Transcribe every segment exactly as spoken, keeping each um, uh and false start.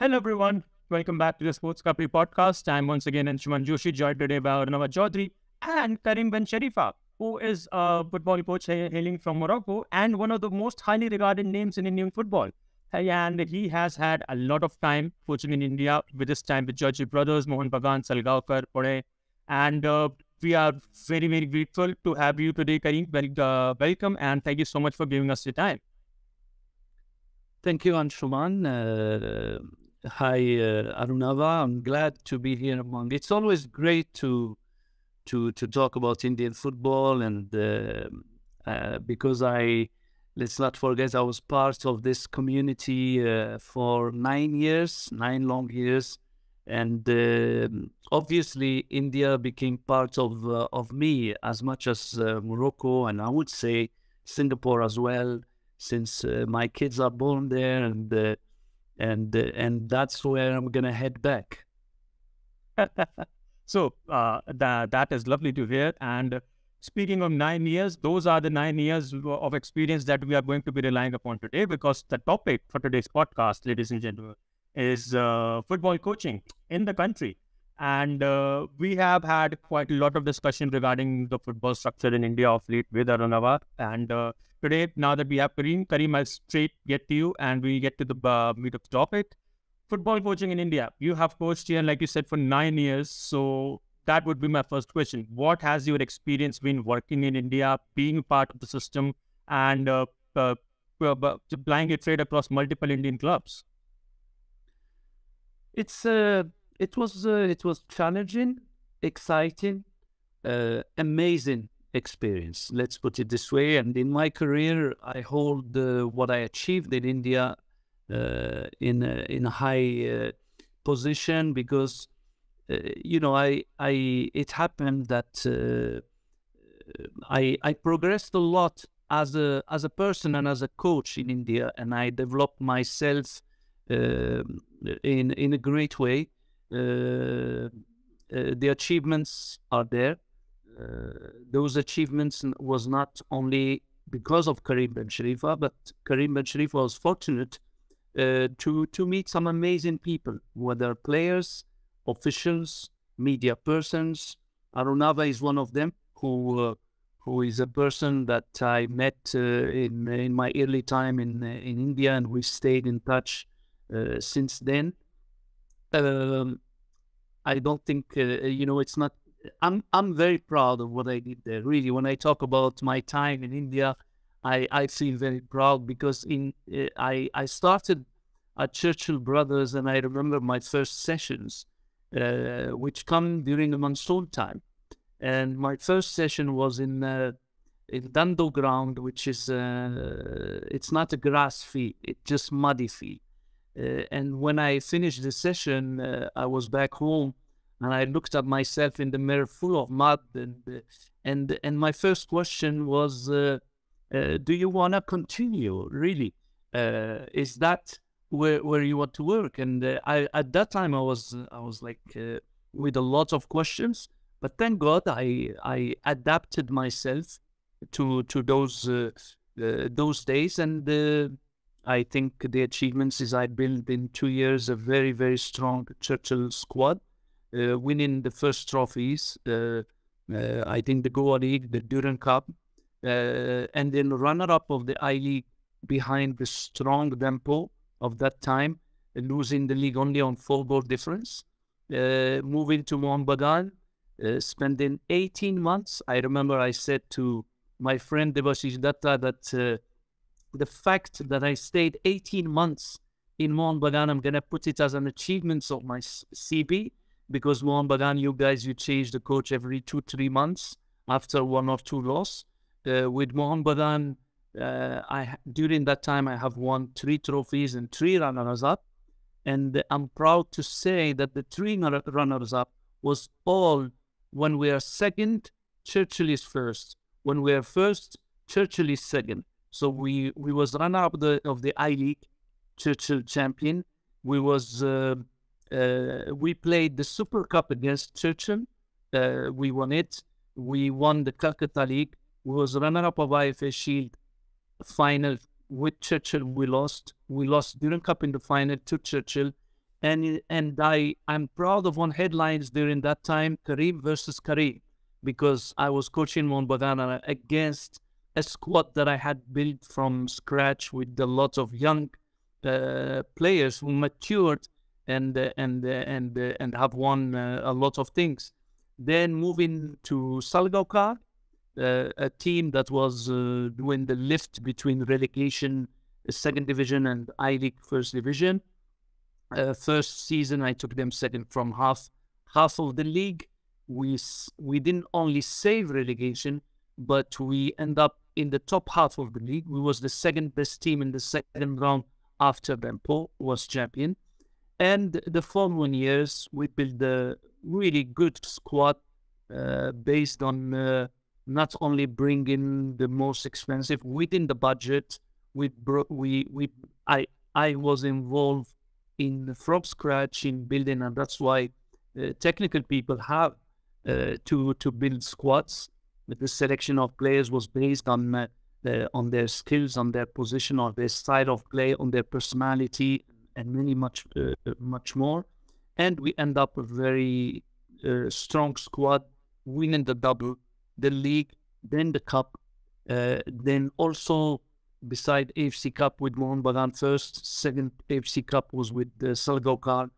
Hello everyone, welcome back to the SportsKhabri podcast. I'm once again Anshuman Joshi, joined today by Arunava Chaudhuri and Karim Bencherifa, who is a football coach hailing from Morocco and one of the most highly regarded names in Indian football. And he has had a lot of time coaching in India, with his time with Churchill Brothers, Mohun Bagan, Salgaocar, Pune. And uh, we are very, very grateful to have you today, Karim. Well, uh, welcome and thank you so much for giving us your time. Thank you, Anshuman. Uh... Hi, uh, Arunava. I'm glad to be here among. It's always great to to to talk about Indian football, and uh, uh, because I let's not forget I was part of this community uh, for nine years, nine long years, and uh, obviously India became part of uh, of me as much as uh, Morocco, and I would say Singapore as well, since uh, my kids are born there, and. Uh, And uh, and that's where I'm gonna head back. so uh, that that is lovely to hear. And speaking of nine years, those are the nine years of experience that we are going to be relying upon today, because the topic for today's podcast, ladies and gentlemen, is uh, football coaching in the country. And uh, we have had quite a lot of discussion regarding the football structure in India of late with Arunava. And uh, today, now that we have Karim, Karim, I'll straight get to you and we get to the uh, meat of the topic. Football coaching in India. You have coached here, like you said, for nine years. So that would be my first question. What has your experience been working in India, being part of the system and uh, uh, applying your trade across multiple Indian clubs? It's a... Uh... It was uh, it was challenging, exciting, uh, amazing experience. Let's put it this way. And in my career, I hold uh, what I achieved in India uh, in a, in a high uh, position, because uh, you know I I it happened that uh, I I progressed a lot as a as a person and as a coach in India, and I developed myself uh, in in a great way. Uh, uh, the achievements are there. Uh, those achievements was not only because of Karim Bencherifa, but Karim Bencherifa was fortunate uh, to to meet some amazing people, whether players, officials, media persons. Arunava is one of them, who uh, who is a person that I met uh, in in my early time in in India, and we stayed in touch uh, since then. Um, I don't think uh, you know. It's not. I'm I'm very proud of what I did there. Really, when I talk about my time in India, I, I feel very proud, because in uh, I I started at Churchill Brothers, and I remember my first sessions, uh, which come during the monsoon time, and my first session was in uh, in Dando ground, which is uh, it's not a grass field. It's just muddy field. Uh, and when I finished the session, uh, I was back home, and I looked at myself in the mirror, full of mud. And uh, and and my first question was, uh, uh, "Do you want to continue? Really, uh, is that where where you want to work?" And uh, I at that time I was I was like uh, with a lot of questions, but thank God I I adapted myself to to those uh, uh, those days. And Uh, I think the achievements is I built in two years a very, very strong Churchill squad, uh, winning the first trophies. Uh, uh, I think the Goa League, the Durand Cup, uh, and then runner-up of the I-League behind the strong Dempo of that time, uh, losing the league only on four-goal difference. Uh, moving to Mohun Bagan, uh, spending eighteen months. I remember I said to my friend Debashish Dutta that Uh, the fact that I stayed eighteen months in Mohun Bagan, I'm going to put it as an achievement of my C B, because Mohun Bagan, you guys, you change the coach every two, three months after one or two loss. Uh, with Mohun Bagan, uh, I, during that time, I have won three trophies and three runners-up. And I'm proud to say that the three runners-up was all when we are second, Churchill is first. When we are first, Churchill is second. So we, we was runner-up of the, of the I-League, Churchill champion. We was uh, uh, we played the Super Cup against Churchill. Uh, we won it. We won the Calcutta League. We was runner-up of I F A Shield final with Churchill. We lost. We lost Durand Cup in the final to Churchill. And and I, I'm proud of one headlines during that time, Karim versus Karim, because I was coaching Mohun Bagan against a squad that I had built from scratch with a lot of young uh, players who matured and uh, and uh, and uh, and have won uh, a lot of things. Then moving to Salgaocar, uh, a team that was uh, doing the lift between relegation, second division, and I-League first division. Uh, first season, I took them second from half half of the league. We we didn't only save relegation, but we end up in the top half of the league. We was the second best team in the second round after Dempo was champion. And the following years, we built a really good squad uh, based on uh, not only bringing the most expensive within the budget. We bro we we I I was involved in from scratch in building, and that's why uh, technical people have uh, to to build squads. But the selection of players was based on uh, the, on their skills, on their position, on their style of play, on their personality, and many much uh, much more. And we end up a very uh, strong squad, winning the double, the league, then the cup, uh, then also. Beside A F C Cup with Mohun Bagan first, second A F C Cup was with uh, Salgaocar.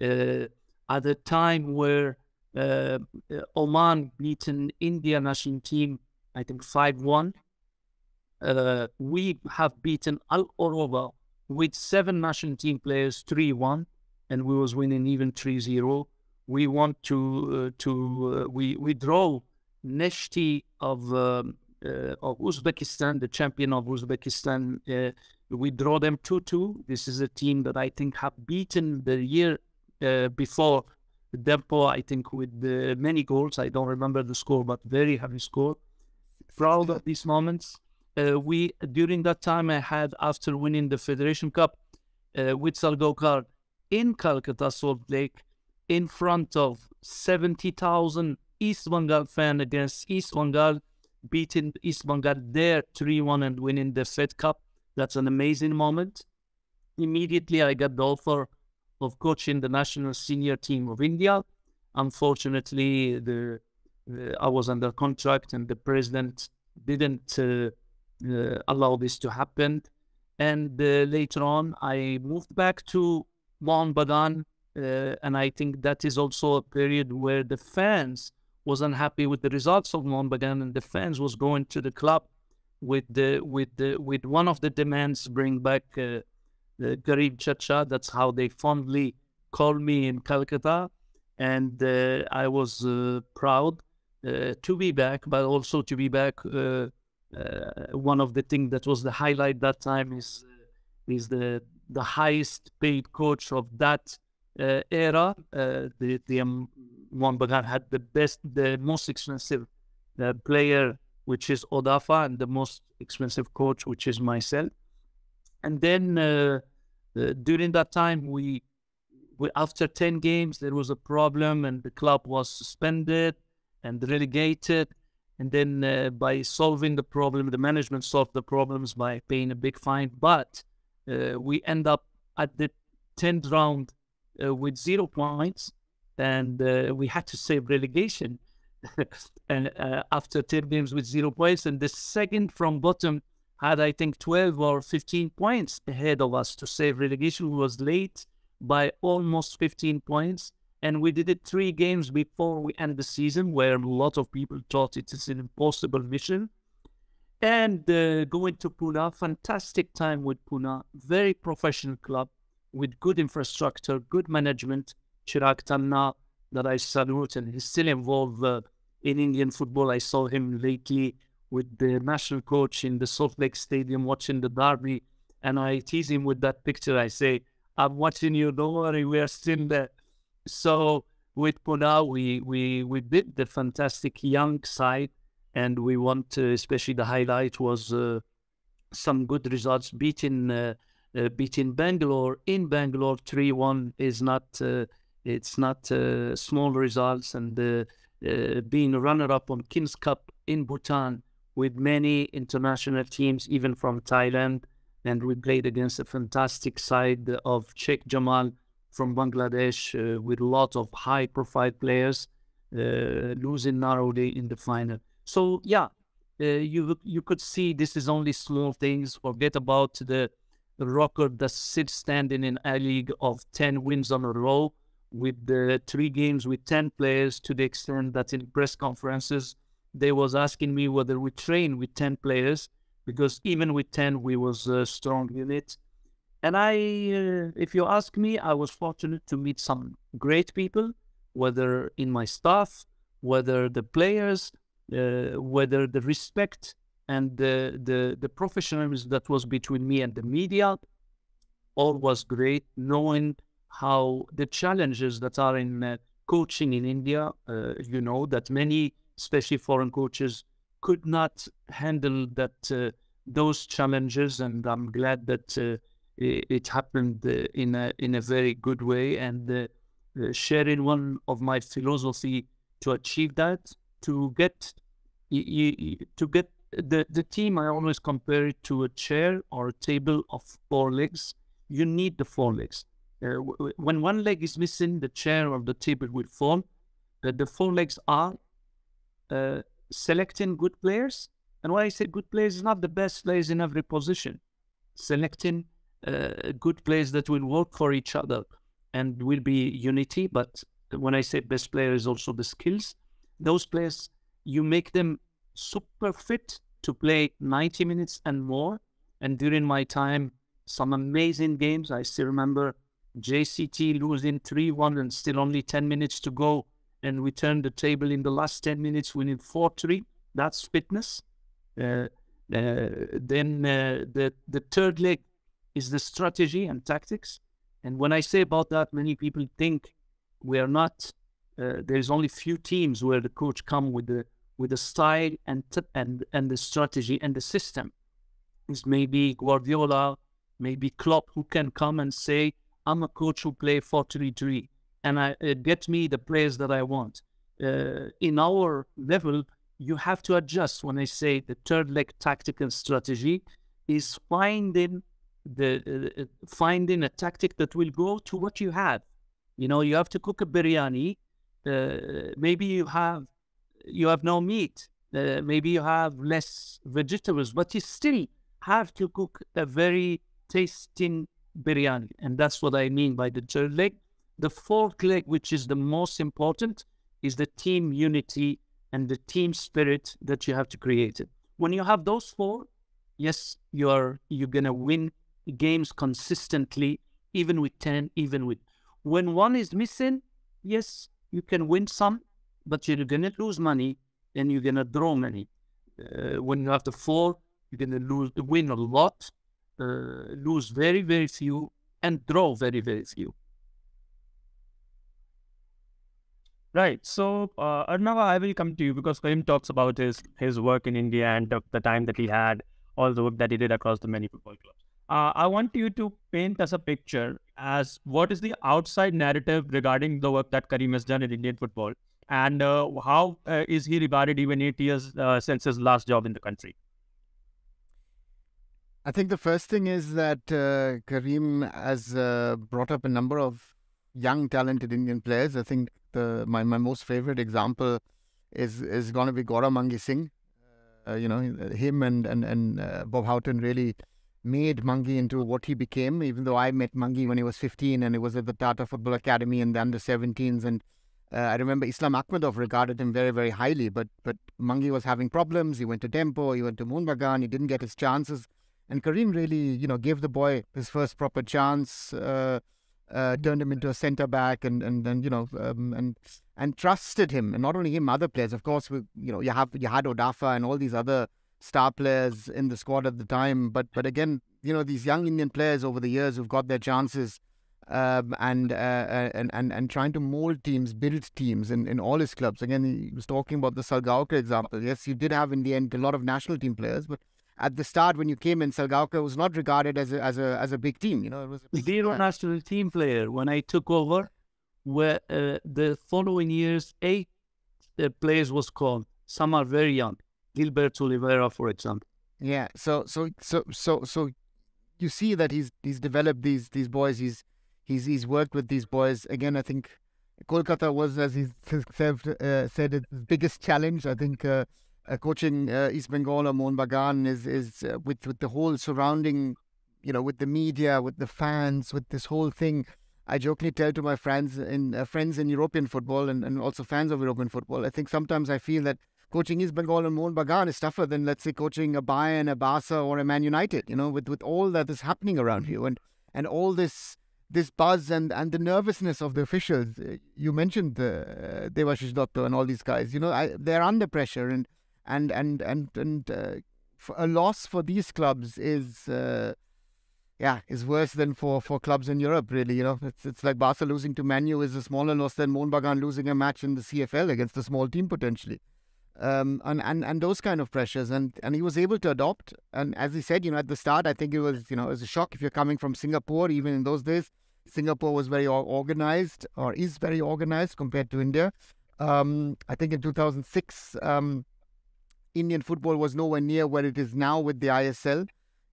Uh, at a time where uh, Oman beaten India national team, I think five one. Uh, we have beaten Al-Arunava with seven national team players, three one, and we was winning even three zero. We want to, uh, to uh, we, we draw Neshti of... Um, Uh, of Uzbekistan, the champion of Uzbekistan. Uh, we draw them two two. This is a team that I think have beaten the year uh, before Dempo, I think, with uh, many goals. I don't remember the score, but very heavy score. Proud of these moments. Uh, we, during that time, I had, after winning the Federation Cup uh, with Salgaocar in Calcutta Salt Lake, in front of seventy thousand East Bengal fans against East Bengal, beating East Bengal there three one and winning the Fed Cup. That's an amazing moment. Immediately, I got the offer of coaching the national senior team of India. Unfortunately, the, the I was under contract and the president didn't uh, uh, allow this to happen. And uh, later on, I moved back to Mohun Bagan. Uh, and I think that is also a period where the fans was unhappy with the results of Mohun Bagan, and the fans was going to the club with the with the with one of the demands, bring back uh, the Garib Chacha. That's how they fondly call me in Calcutta, and uh, I was uh, proud uh, to be back, but also to be back. Uh, uh, one of the things that was the highlight that time is is the the highest paid coach of that uh, era. Uh, the the um, Mohun Bagan had the best, the most expensive uh, player, which is Odafa, and the most expensive coach, which is myself. And then uh, uh, during that time, we, we after ten games, there was a problem, and the club was suspended and relegated. And then uh, by solving the problem, the management solved the problems by paying a big fine. But uh, we end up at the tenth round uh, with zero points. And uh, we had to save relegation and uh, after ten games with zero points. And the second from bottom had, I think, twelve or fifteen points ahead of us to save relegation. We was late by almost fifteen points. And we did it three games before we end the season, where a lot of people thought it is an impossible mission. And uh, going to Pune, fantastic time with Pune. Very professional club with good infrastructure, good management. Chirag Tanna, that I salute, and he's still involved uh, in Indian football. I saw him lately with the national coach in the Salt Lake Stadium watching the derby, and I tease him with that picture. I say, I'm watching you, don't worry, we are still there. So with Pune, we, we, we did the fantastic young side, and we want, uh, especially the highlight was uh, some good results, beating, uh, uh, beating Bangalore. In Bangalore, three one is not... Uh, It's not uh, small results, and uh, uh, being a runner-up on King's Cup in Bhutan with many international teams, even from Thailand. And we played against a fantastic side of Sheikh Jamal from Bangladesh uh, with lots of high-profile players, uh, losing narrowly in the final. So yeah, uh, you you could see this is only small things. Forget about the record that sits standing in I-League of ten wins on a row with the three games with ten players, to the extent that in press conferences they was asking me whether we train with ten players, because even with ten we was uh, strong in it. And I, uh, if you ask me, I was fortunate to meet some great people, whether in my staff, whether the players, uh, whether the respect and the, the, the professionalism that was between me and the media, all was great, knowing how the challenges that are in uh, coaching in India, uh, you know, that many, especially foreign coaches, could not handle that uh, those challenges. And I'm glad that... Uh, It happened in a, in a very good way, and uh, sharing one of my philosophy to achieve that, to get to get the, the team, I always compare it to a chair or a table of four legs. You need the four legs. Uh, when one leg is missing, the chair or the table will fall. Uh, the four legs are uh, selecting good players. And when I say good players, it's not the best players in every position. Selecting Uh, good players that will work for each other and will be unity. But when I say best player is also the skills. Those players, you make them super fit to play ninety minutes and more. And during my time, some amazing games. I still remember J C T losing three one and still only ten minutes to go. And we turned the table in the last ten minutes, winning four three. That's fitness. Uh, uh, then uh, the, the third leg is the strategy and tactics. And when I say about that, many people think we are not, uh, there's only few teams where the coach come with the with the style and and and the strategy and the system. It's maybe Guardiola, maybe Klopp, who can come and say, I'm a coach who play four three three and I uh, get me the players that I want. Uh, in our level, you have to adjust. When I say the third leg tactical strategy is finding The uh, finding a tactic that will go to what you have. You know, you have to cook a biryani. Uh, maybe you have you have no meat. Uh, maybe you have less vegetables, but you still have to cook a very tasting biryani. And that's what I mean by the third leg. The fourth leg, which is the most important, is the team unity and the team spirit that you have to create. When you have those four, yes, you are you're gonna win games consistently, even with ten, even with... When one is missing, yes, you can win some, but you're going to lose money and you're going to draw money. Uh, when you have the four, you're going to lose, win a lot, uh, lose very, very few, and draw very, very few. Right. So, uh, Arunava, I will come to you because Karim talks about his, his work in India and the time that he had, all the work that he did across the many football clubs. Uh, I want you to paint us a picture as what is the outside narrative regarding the work that Karim has done in Indian football, and uh, how uh, is he regarded even eight years uh, since his last job in the country? I think the first thing is that uh, Karim has uh, brought up a number of young, talented Indian players. I think the, my, my most favorite example is, is going to be Gouramangi Singh. Uh, you know, him and, and, and uh, Bob Houghton really made Mangi into what he became, even though I met Mangi when he was fifteen and he was at the Tata Football Academy and the under seventeens. And uh, I remember Islam Akhmedov regarded him very, very highly. But but Mangi was having problems. He went to Dempo. He went to Mohun Bagan. He didn't get his chances. And Karim really, you know, gave the boy his first proper chance, uh, uh, turned him into a centre-back and, and, and, you know, um, and and trusted him. And not only him, other players. Of course, we, you know, you, have, you had Odafa and all these other star players in the squad at the time, but but again, you know, these young Indian players over the years who've got their chances, um, and, uh, and and and trying to mold teams, build teams in, in all his clubs. Again, he was talking about the Salgaocar example. Yes, you did have in the end a lot of national team players, but at the start when you came in, Salgaocar was not regarded as a as a as a big team. You know, it was a zero national team player when I took over. Where uh, the following years, eight uh, players was called. Some are very young. Gilbert Oliveira, for example. Yeah, so so so so so you see that he's he's developed these these boys. He's he's he's worked with these boys. Again, I think Kolkata was, as he uh, said, its biggest challenge. I think uh, uh, coaching uh, East Bengal or Mohun Bagan is, is uh, with, with the whole surrounding, you know, with the media, with the fans, with this whole thing. I jokingly tell to my friends in uh, friends in European football and, and also fans of European football, I think sometimes I feel that coaching East Bengal and Mohun Bagan is tougher than, let's say, coaching a Bayern, a Barca or a Man United, you know, with, with all that is happening around you and, and all this this buzz and, and the nervousness of the officials. You mentioned the uh, Debashish Dutta and all these guys, you know, I, they're under pressure and, and, and, and, and uh, for a loss for these clubs is... Uh, Yeah, it's worse than for, for clubs in Europe, really, you know. It's it's like Barca losing to Man U is a smaller loss than Mohun Bagan losing a match in the C F L against a small team, potentially. Um, and, and, and those kind of pressures. And, and he was able to adopt. And as he said, you know, at the start, I think it was, you know, it was a shock if you're coming from Singapore. Even in those days, Singapore was very organized or is very organized compared to India. Um, I think in two thousand six, um, Indian football was nowhere near where it is now with the I S L.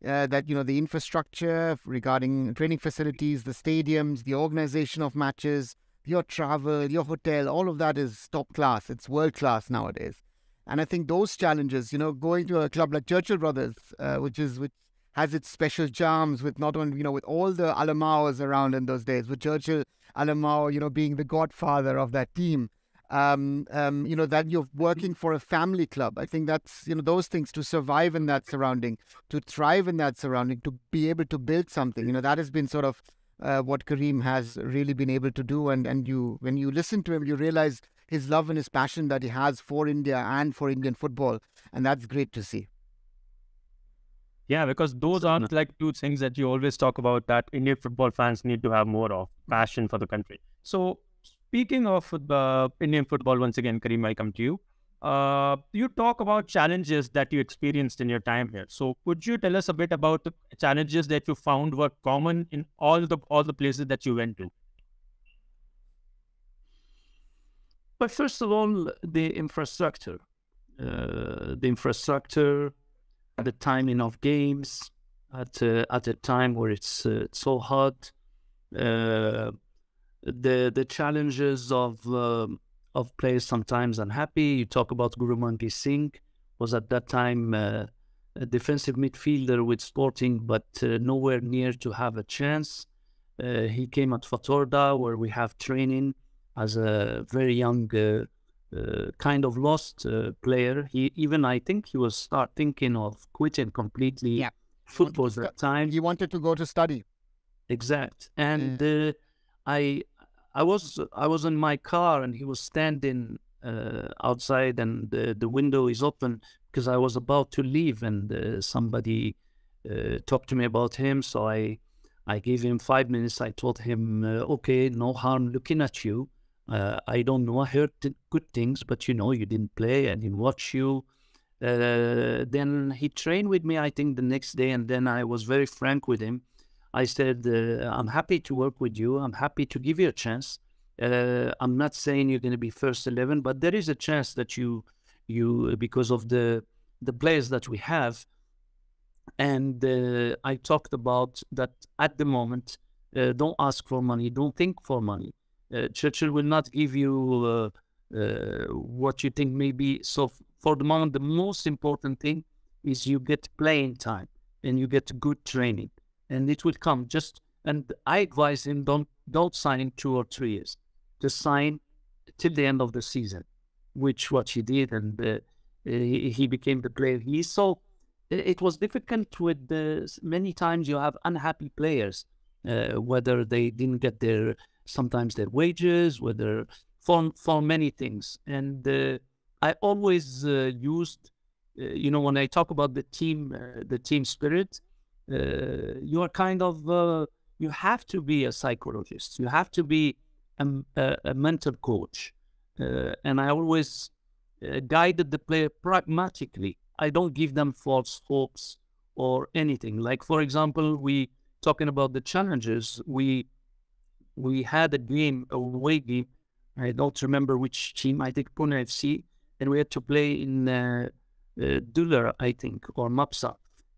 Uh, that, you know, the infrastructure regarding training facilities, the stadiums, the organization of matches, your travel, your hotel, all of that is top class. It's world class nowadays. And I think those challenges, you know, going to a club like Churchill Brothers, uh, which is which has its special charms with not only, you know, with all the Alamaos around in those days, with Churchill Alamao, you know, being the godfather of that team. Um, um, you know, that you're working for a family club. I think that's, you know, those things, to survive in that surrounding, to thrive in that surrounding, to be able to build something, you know, that has been sort of uh, what Karim has really been able to do. And, and you, when you listen to him, you realize his love and his passion that he has for India and for Indian football. And that's great to see. Yeah, because those aren't like two things that you always talk about that Indian football fans need to have more of, passion for the country. So, speaking of uh, Indian football, once again, Karim, I come to you. Uh, you talk about challenges that you experienced in your time here. So could you tell us a bit about the challenges that you found were common in all the all the places that you went to? But first of all, the infrastructure. Uh, the infrastructure at the timing of games, at, uh, at a time where it's, uh, it's so hot, uh, The the challenges of uh, of players sometimes unhappy. You talk about Gouramangi Singh, was at that time uh, a defensive midfielder with Sporting, but uh, nowhere near to have a chance. Uh, he came at Fatorda, where we have training, as a very young uh, uh, kind of lost uh, player. He even I think he was start thinking of quitting completely yeah. football at that time. He wanted to go to study. Exact, and mm. uh, I. I was I was in my car and he was standing uh, outside and the, the window is open because I was about to leave and uh, somebody uh, talked to me about him. So I I gave him five minutes. I told him, uh, okay, no harm looking at you. Uh, I don't know. I heard good things, but you know, you didn't play. I didn't watch you. Uh, then he trained with me, I think, the next day. And then I was very frank with him. I said, uh, I'm happy to work with you. I'm happy to give you a chance. Uh, I'm not saying you're going to be first eleven, but there is a chance that you, you because of the the players that we have. And uh, I talked about that at the moment. Uh, don't ask for money. Don't think for money. Uh, Churchill will not give you uh, uh, what you think maybe. So for the moment, the most important thing is you get playing time and you get good training. And it will come just, and I advise him, don't, don't sign in two or three years. Just sign till the end of the season, which what he did. And uh, he, he became the player he is. So it was difficult with the, many times you have unhappy players, uh, whether they didn't get their, sometimes their wages, whether for, for many things. And uh, I always uh, used, uh, you know, when I talk about the team, uh, the team spirit, Uh, you are kind of, uh, you have to be a psychologist. You have to be a, a, a mental coach. Uh, and I always uh, guided the player pragmatically. I don't give them false hopes or anything. Like, for example, we talking about the challenges. We we had a game, a away game. I don't remember which team. I think Pune F C. And we had to play in uh, uh, Dular, I think, or Mapsa.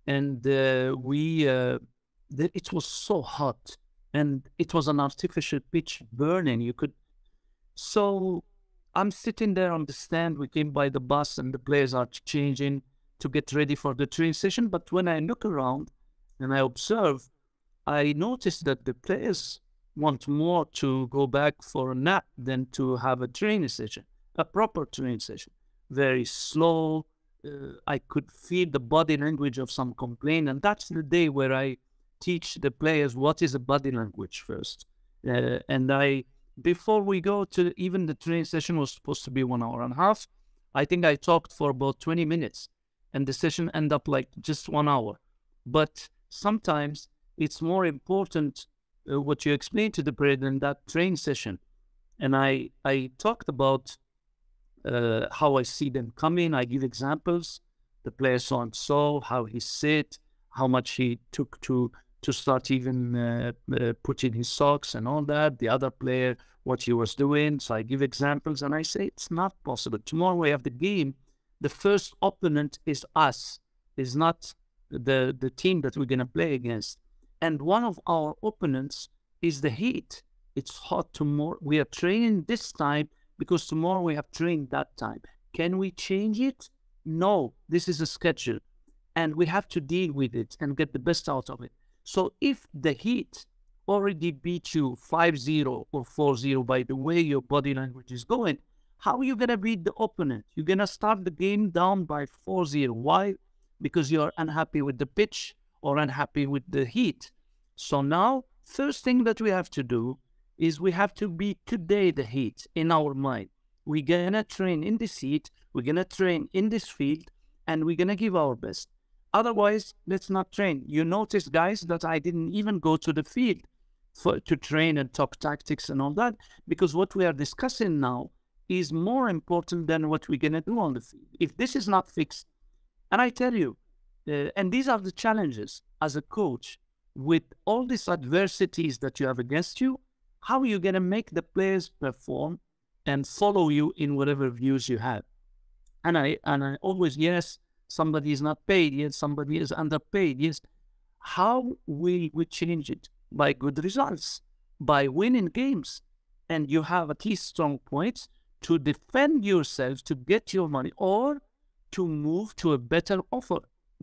And uh, we, uh, it was so hot. and it was an artificial pitch burning. You could, so I'm sitting there on the stand. We came by the bus and the players are changing to get ready for the training session. But when I look around and I observe, I noticed that the players want more to go back for a nap than to have a training session, a proper training session. Very slow. Uh, I could feel the body language of some complaint. And that's the day where I teach the players what is a body language first. Uh, and I, before we go to even the training session was supposed to be one hour and a half. I think I talked for about twenty minutes and the session ended up like just one hour. But sometimes it's more important uh, what you explain to the player than that training session. And I, I talked about Uh, how I see them come in. I give examples. The player so and so, how he sit, how much he took to to start even uh, uh, putting his socks and all that. The other player, what he was doing. So I give examples and I say it's not possible. Tomorrow we have the game. The first opponent is us, is not the the team that we're gonna play against. And one of our opponents is the heat. It's hot tomorrow. We are training this time, because tomorrow we have trained that time. Can we change it? No, this is a schedule. And we have to deal with it and get the best out of it. So if the heat already beat you five zero or four zero by the way your body language is going, how are you going to beat the opponent? You're going to start the game down by four zero. Why? Because you're unhappy with the pitch or unhappy with the heat. So now, first thing that we have to do is we have to beat today the heat in our mind. We're going to train in this heat, we're going to train in this field, and we're going to give our best. Otherwise, let's not train. You notice, guys, that I didn't even go to the field for, to train and talk tactics and all that, because what we are discussing now is more important than what we're going to do on the field. If this is not fixed, and I tell you, uh, and these are the challenges as a coach, with all these adversities that you have against you, how are you going to make the players perform and follow you in whatever views you have? And I and I always, yes, somebody is not paid, yes, somebody is underpaid, yes. How will we change it? By good results, by winning games. And you have at least strong points to defend yourself, to get your money, or to move to a better offer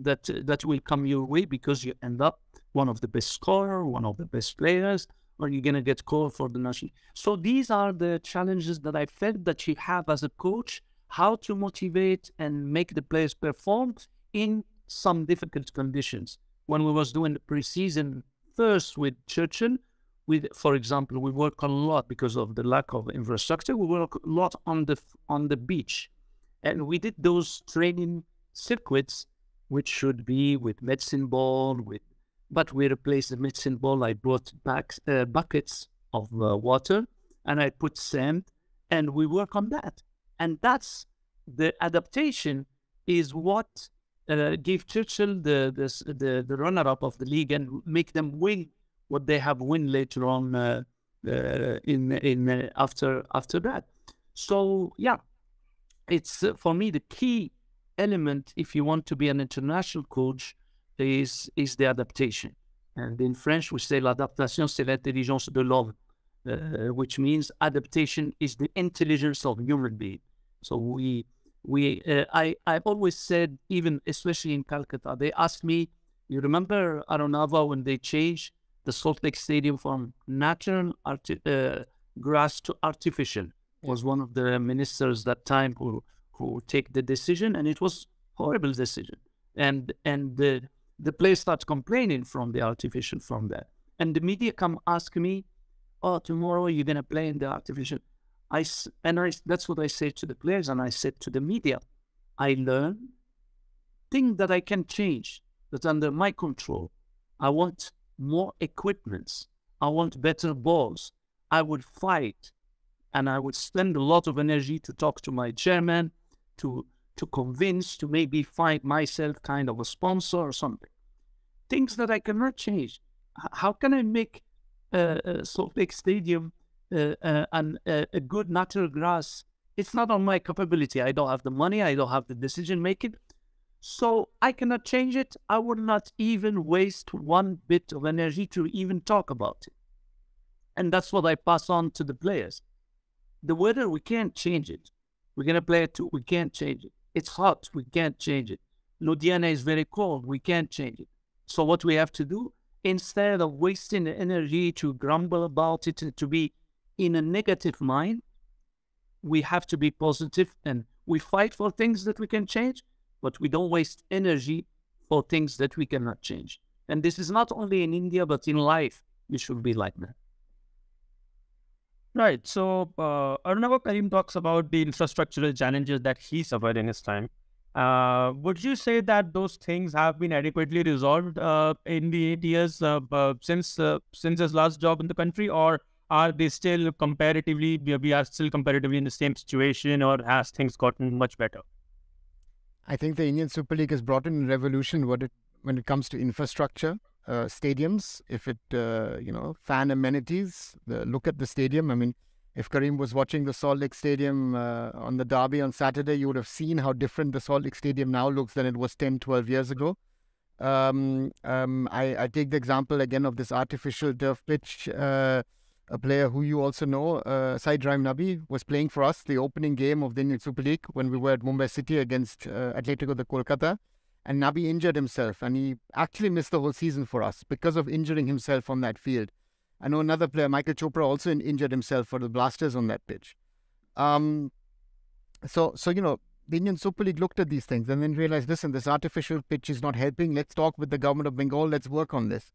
that, that will come your way because you end up one of the best scorers, one of the best players, or you're going to get called for the national. So these are the challenges that I felt that you have as a coach, how to motivate and make the players perform in some difficult conditions. When we was doing the preseason first with Churchill, with, for example, we work a lot because of the lack of infrastructure. We work a lot on the, on the beach. And we did those training circuits, which should be with medicine ball, with but we replaced the medicine ball. I brought back uh, buckets of uh, water and I put sand and we work on that. And that's the adaptation is what uh, gave Churchill the, the, the, the runner-up of the league and make them win what they have win later on uh, uh, in, in, uh, after, after that. So, yeah, it's uh, for me the key element if you want to be an international coach is is the adaptation. And in French, we say l'adaptation, c'est l'intelligence de l'homme, uh, which means adaptation is the intelligence of human being. So we, we uh, I, I always said, even especially in Calcutta, they asked me, you remember Arunava when they changed the Salt Lake Stadium from natural uh, grass to artificial? Was one of the ministers that time who, who take the decision, and it was horrible decision. And, and the The players start complaining from the artificial from there. And the media come ask me, oh, tomorrow you're going to play in the artificial. I, and I, that's what I say to the players and I said to the media. I learn things that I can change, that's under my control. I want more equipments. I want better balls. I would fight and I would spend a lot of energy to talk to my chairman, to to convince, to maybe find myself kind of a sponsor or something. Things that I cannot change. H how can I make uh, a Salt Lake Stadium uh, uh, and uh, a good natural grass? It's not on my capability. I don't have the money. I don't have the decision making. So I cannot change it. I would not even waste one bit of energy to even talk about it. And that's what I pass on to the players. The weather, we can't change it. We're going to play it too. We can't change it. It's hot. We can't change it. Ludhiana is very cold. We can't change it. So what we have to do, instead of wasting the energy to grumble about it and to be in a negative mind, we have to be positive, and we fight for things that we can change, but we don't waste energy for things that we cannot change. And this is not only in India, but in life, you should be like that. Right. So, uh, Arunava, Karim talks about the infrastructural challenges that he suffered in his time. Uh, would you say that those things have been adequately resolved uh, in the eight years uh, uh, since uh, since his last job in the country, or are they still comparatively, we are still comparatively in the same situation, or has things gotten much better? I think the Indian Super League has brought in a revolution what it, when it comes to infrastructure, uh, stadiums, if it, uh, you know, fan amenities, the look at the stadium. I mean, if Karim was watching the Salt Lake Stadium uh, on the derby on Saturday, you would have seen how different the Salt Lake Stadium now looks than it was ten, twelve years ago. Um, um, I, I take the example again of this artificial turf pitch. Uh, a player who you also know, uh, Syed Rahim Nabi, was playing for us the opening game of the Indian Super League when we were at Mumbai City against uh, Atletico de Kolkata. And Nabi injured himself, and he actually missed the whole season for us because of injuring himself on that field. I know another player, Michael Chopra, also injured himself for the Blasters on that pitch. Um, so, so you know, the Indian Super League looked at these things and then realized, listen, this artificial pitch is not helping. Let's talk with the government of Bengal. Let's work on this.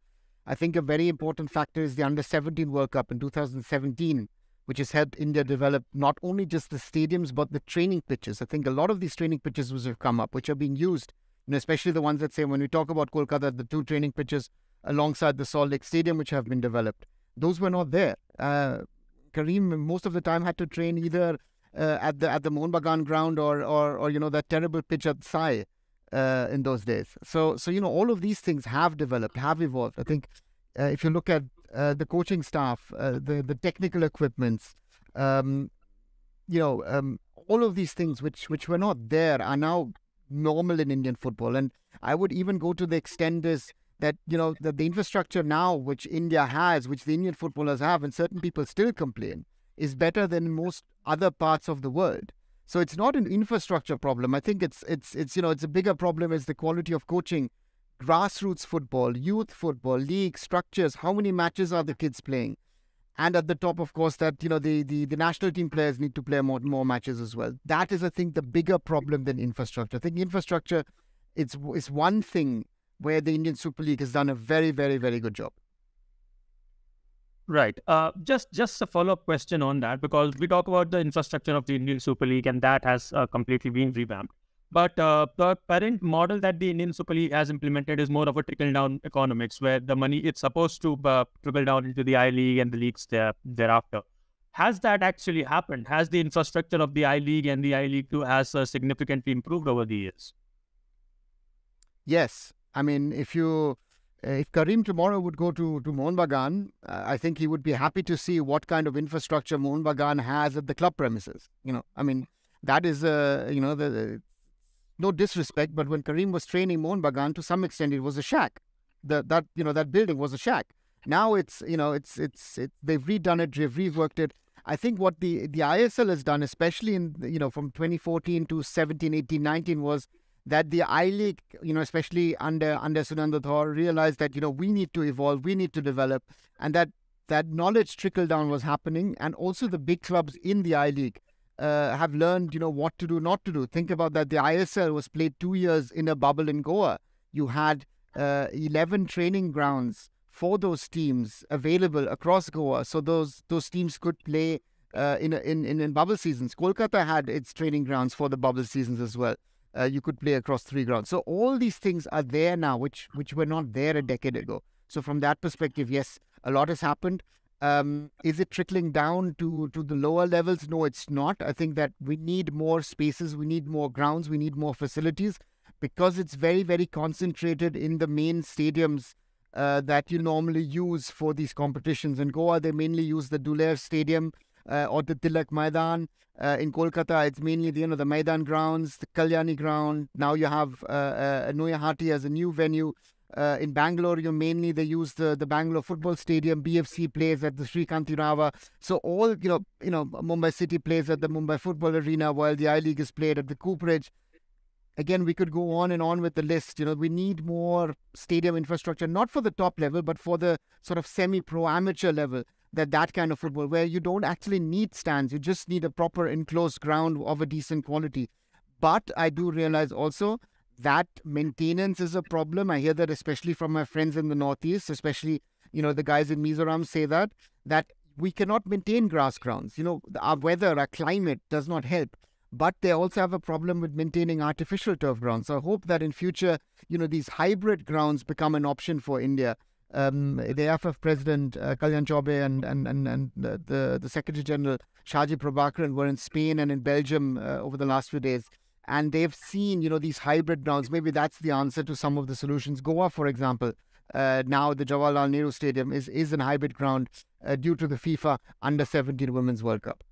I think a very important factor is the under seventeen World Cup in two thousand seventeen, which has helped India develop not only just the stadiums, but the training pitches. I think a lot of these training pitches which have come up, which are being used, and especially the ones that say, when we talk about Kolkata, the two training pitches alongside the Salt Lake Stadium, which have been developed. Those were not there. Uh, Karim, most of the time, had to train either uh, at the at the Mohun Bagan ground or, or, or, you know, that terrible pitch at Sai uh, in those days. So, so, you know, all of these things have developed, have evolved. I think uh, if you look at uh, the coaching staff, uh, the, the technical equipments, um, you know, um, all of these things which, which were not there are now normal in Indian football. And I would even go to the extent is, that, you know, that the infrastructure now, which India has, which the Indian footballers have, and certain people still complain, is better than most other parts of the world. So it's not an infrastructure problem. I think it's, it's, it's you know, it's a bigger problem is the quality of coaching, grassroots football, youth football, league structures, how many matches are the kids playing? And at the top, of course, that, you know, the, the, the national team players need to play more, more matches as well. That is, I think, the bigger problem than infrastructure. I think infrastructure, it's, it's one thing where the Indian Super League has done a very, very, very good job. Right. Uh, just just a follow-up question on that, because we talk about the infrastructure of the Indian Super League and that has uh, completely been revamped. But uh, the current model that the Indian Super League has implemented is more of a trickle-down economics, where the money is supposed to uh, trickle down into the I League and the leagues there, thereafter. Has that actually happened? Has the infrastructure of the I League and the I League two has uh, significantly improved over the years? Yes. I mean, if you, uh, if Karim tomorrow would go to, to Mohun Bagan, uh, I think he would be happy to see what kind of infrastructure Mohun Bagan has at the club premises. You know, I mean, that is, uh, you know, the, the, no disrespect, but when Karim was training Mohun Bagan, to some extent, it was a shack. The, that, you know, that building was a shack. Now it's, you know, it's, it's, it, they've redone it, they've reworked it. I think what the, the I S L has done, especially in, you know, from twenty fourteen to seventeen, eighteen, nineteen was, that the I League, you know, especially under under Sunanda Thaur, realized that, you know, we need to evolve, we need to develop, and that that knowledge trickle down was happening, and also the big clubs in the I League uh, have learned, you know, what to do, not to do. Think about that. The I S L was played two years in a bubble in Goa. You had uh, eleven training grounds for those teams available across Goa, so those those teams could play uh, in, in in in bubble seasons. Kolkata had its training grounds for the bubble seasons as well. Uh, you could play across three grounds. So all these things are there now, which which were not there a decade ago. So from that perspective, yes, a lot has happened. Um, is it trickling down to, to the lower levels? No, it's not. I think that we need more spaces, we need more grounds, we need more facilities, because it's very, very concentrated in the main stadiums uh, that you normally use for these competitions. In Goa, they mainly use the Duler Stadium uh, or the Tilak Maidan. Uh, in Kolkata, it's mainly the, you know, the Maidan grounds, the Kalyani ground. Now you have uh, uh, Noyahati as a new venue. Uh, in Bangalore, you mainly they use the, the Bangalore Football Stadium. B F C plays at the Sri Kantirava. So all you know, you know, Mumbai City plays at the Mumbai Football Arena, while the I-League is played at the Cooperage. Again, we could go on and on with the list. You know, we need more stadium infrastructure, not for the top level, but for the sort of semi-pro amateur level. That that kind of football, where you don't actually need stands, you just need a proper enclosed ground of a decent quality. But I do realize also that maintenance is a problem. I hear that especially from my friends in the Northeast, especially, you know, the guys in Mizoram say that, that we cannot maintain grass grounds. You know, our weather, our climate does not help. But they also have a problem with maintaining artificial turf grounds. So I hope that in future, you know, these hybrid grounds become an option for India. Um, the I F F president, uh, Kalyan Chaubey, and, and, and, and the, the Secretary General, Shaji Prabhakaran, were in Spain and in Belgium uh, over the last few days. And they've seen, you know, these hybrid grounds. Maybe that's the answer to some of the solutions. Goa, for example, uh, now the Jawaharlal Nehru Stadium is, is an hybrid ground uh, due to the FIFA under seventeen Women's World Cup.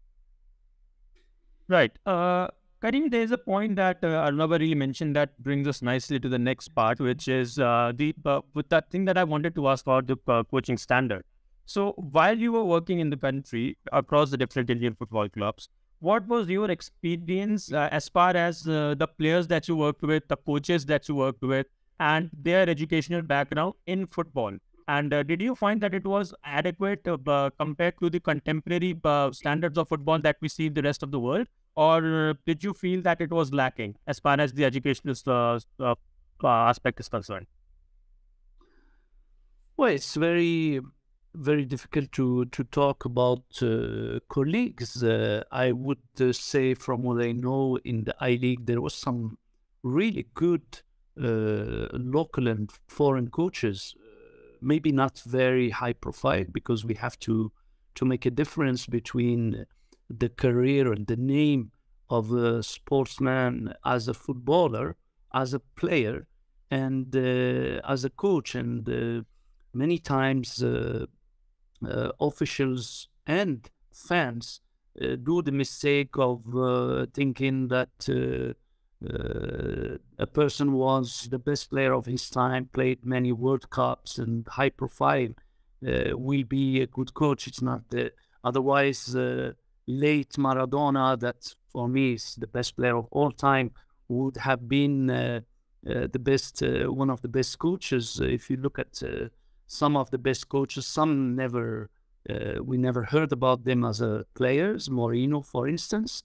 Right. Uh, Karim, there's a point that uh, Arunava really mentioned that brings us nicely to the next part, which is uh, the uh, with that thing that I wanted to ask about the uh, coaching standard. So while you were working in the country across the different Indian football clubs, what was your experience uh, as far as uh, the players that you worked with, the coaches that you worked with, and their educational background in football? And uh, did you find that it was adequate uh, compared to the contemporary uh, standards of football that we see in the rest of the world? Or did you feel that it was lacking as far as the educational uh, uh, aspect is concerned? Well, it's very, very difficult to, to talk about uh, colleagues. Uh, I would uh, say from what I know in the I-League, there was some really good uh, local and foreign coaches, maybe not very high profile because we have to, to make a difference between the career and the name of a sportsman as a footballer, as a player, and uh, as a coach. And uh, many times uh, uh, officials and fans uh, do the mistake of uh, thinking that uh, uh, a person was the best player of his time, played many World Cups and high profile, uh, will be a good coach. It's not the, otherwise, uh, late Maradona, that for me is the best player of all time, would have been uh, uh, the best, uh, one of the best coaches. If you look at uh, some of the best coaches, some never, uh, we never heard about them as uh, players. Mourinho, for instance.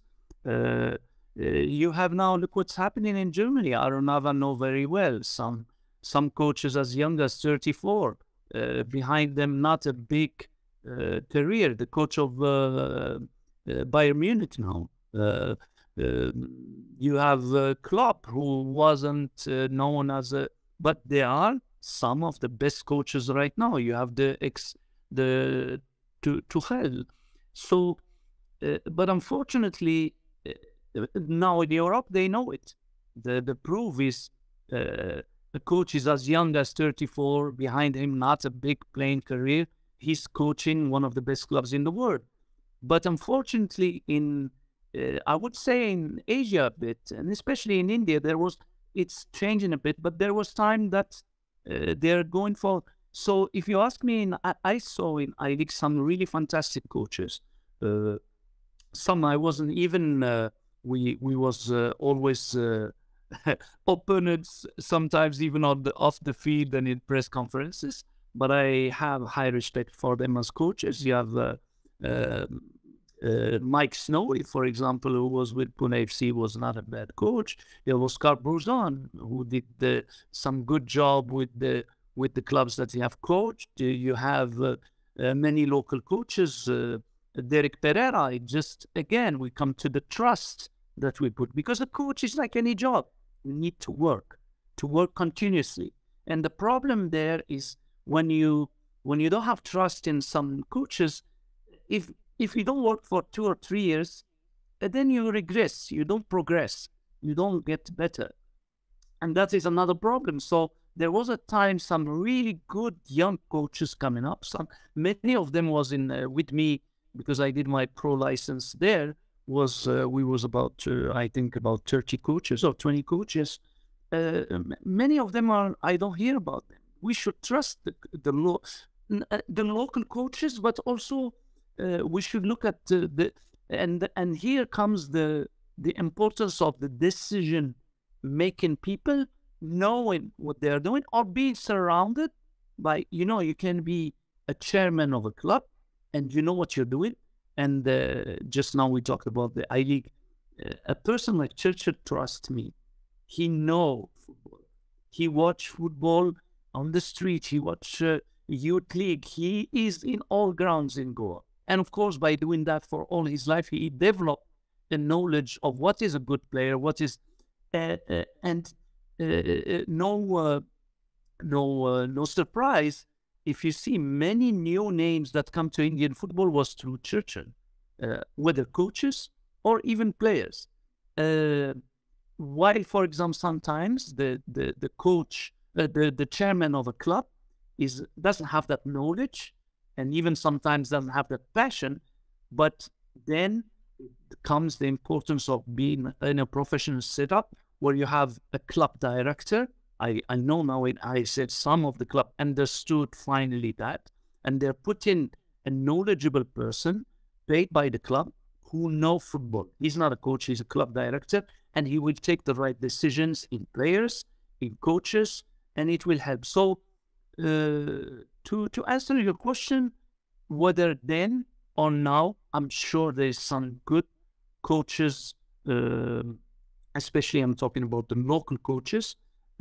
Uh, uh, you have now, look what's happening in Germany. Arunava know very well. Some some coaches as young as thirty-four. Uh, behind them, not a big uh, career. The coach of Uh, Uh, Bayern Munich now. Uh, uh, you have uh, Klopp, who wasn't uh, known as a, but they are some of the best coaches right now. You have the ex, the Tuchel. So, uh, but unfortunately, uh, now in Europe they know it. The the proof is uh, the coach is as young as thirty-four. Behind him, not a big playing career. He's coaching one of the best clubs in the world. But unfortunately, in uh, I would say in Asia a bit, and especially in India, there was it's changing a bit. But there was time that uh, they're going for. So if you ask me, in, I, I saw in I-League some really fantastic coaches. Uh, some I wasn't even. Uh, we we was uh, always uh, opponents sometimes even on the off the field and in press conferences. But I have high respect for them as coaches. You have. Uh, Uh, uh, Mike Snowy, for example, who was with Pune F C, was not a bad coach. There was Oscar Bruzan, who did the, some good job with the with the clubs that he have coached. You have uh, uh, many local coaches. Uh, Derek Pereira. It just again we come to the trust that we put, because a coach is like any job. You need to work, to work continuously. And the problem there is when you when you don't have trust in some coaches. If if you don't work for two or three years, then you regress. You don't progress. You don't get better, and that is another problem. So there was a time some really good young coaches coming up. Some many of them was in uh, with me because I did my pro license there. Was uh, we was about uh, I think about thirty coaches or twenty coaches. Uh, many of them are I don't hear about them. we should trust the the, lo the local coaches, but also uh, we should look at uh, the and and here comes the the importance of the decision making people knowing what they are doing, or being surrounded by, you know, you can be a chairman of a club and you know what you're doing. And uh, just now we talked about the I League. Uh, a person like Churchill, trust me, he know football. He watch football on the street. He watch uh, youth league. He is in all grounds in Goa. And of course, by doing that for all his life, he developed a knowledge of what is a good player, what is, uh, uh, and uh, uh, no, uh, no, uh, no surprise. If you see many new names that come to Indian football was through Churchill, uh, whether coaches or even players. Uh, while, for example, sometimes the the, the coach, uh, the, the chairman of a club is doesn't have that knowledge and even sometimes doesn't have that passion, but then comes the importance of being in a professional setup where you have a club director. I, I know now when I said some of the club understood finally that, and they're putting a knowledgeable person paid by the club who know football. He's not a coach, he's a club director, and he will take the right decisions in players, in coaches, and it will help. So uh, to, to answer your question, whether then or now, I'm sure there's some good coaches, uh, especially I'm talking about the local coaches,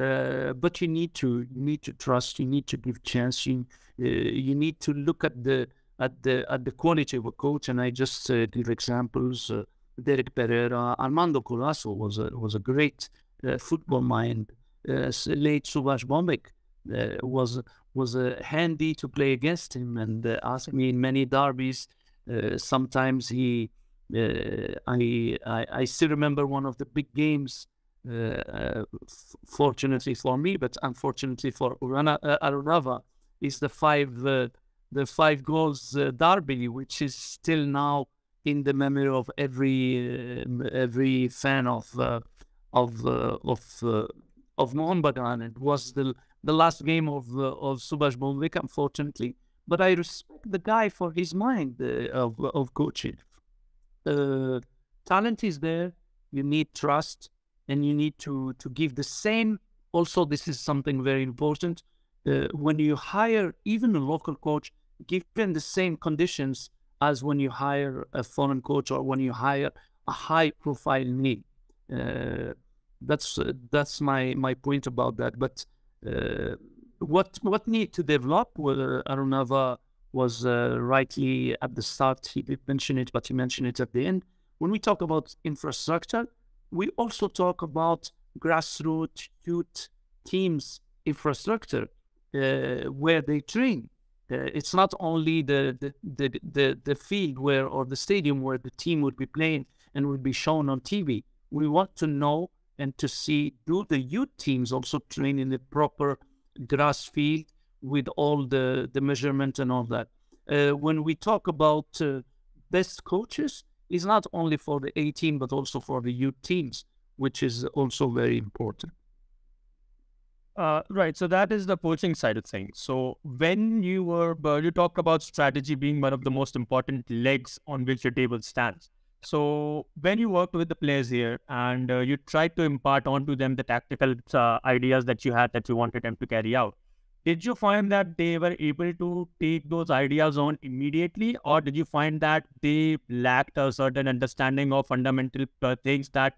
Uh, but you need to you need to trust. You need to give chance. You uh, you need to look at the at the at the quality of a coach. And I just uh, give examples. Uh, Derek Pereira, Armando Colasso was a was a great uh, football mind. Uh, late Subhash Bhowmick uh, was was uh, handy to play against him, and uh, asked me in many derbies. Uh, sometimes he uh, I, I I still remember one of the big games. Uh, uh, fortunately for me, but unfortunately for Urana, uh, Arunava, is the five uh, the five goals uh, derby, which is still now in the memory of every uh, every fan of uh, of uh, of uh, of Mohun Bagan. It was the the last game of uh, of Subhash Bhowmick, unfortunately. But I respect the guy for his mind uh, of of coaching. Uh, talent is there. You need trust. And you need to, to give the same. Also, this is something very important. Uh, when you hire even a local coach, give them the same conditions as when you hire a foreign coach or when you hire a high-profile name. Uh, that's uh, that's my, my point about that. But uh, what what need to develop? Well, Arunava was uh, rightly at the start. He did mention it, but he mentioned it at the end. When we talk about infrastructure, we also talk about grassroots youth teams infrastructure uh, where they train. Uh, it's not only the the, the the the field where or the stadium where the team would be playing and would be shown on T V. We want to know and to see, do the youth teams also train in the proper grass field with all the, the measurement and all that. Uh, when we talk about uh, best coaches, is not only for the A team, but also for the youth teams, which is also very important. Uh, right. So that is the coaching side of things. So when you were, you talked about strategy being one of the most important legs on which your table stands. So when you worked with the players here and uh, you tried to impart onto them the tactical uh, ideas that you had that you wanted them to carry out, did you find that they were able to take those ideas on immediately, or did you find that they lacked a certain understanding of fundamental uh, things that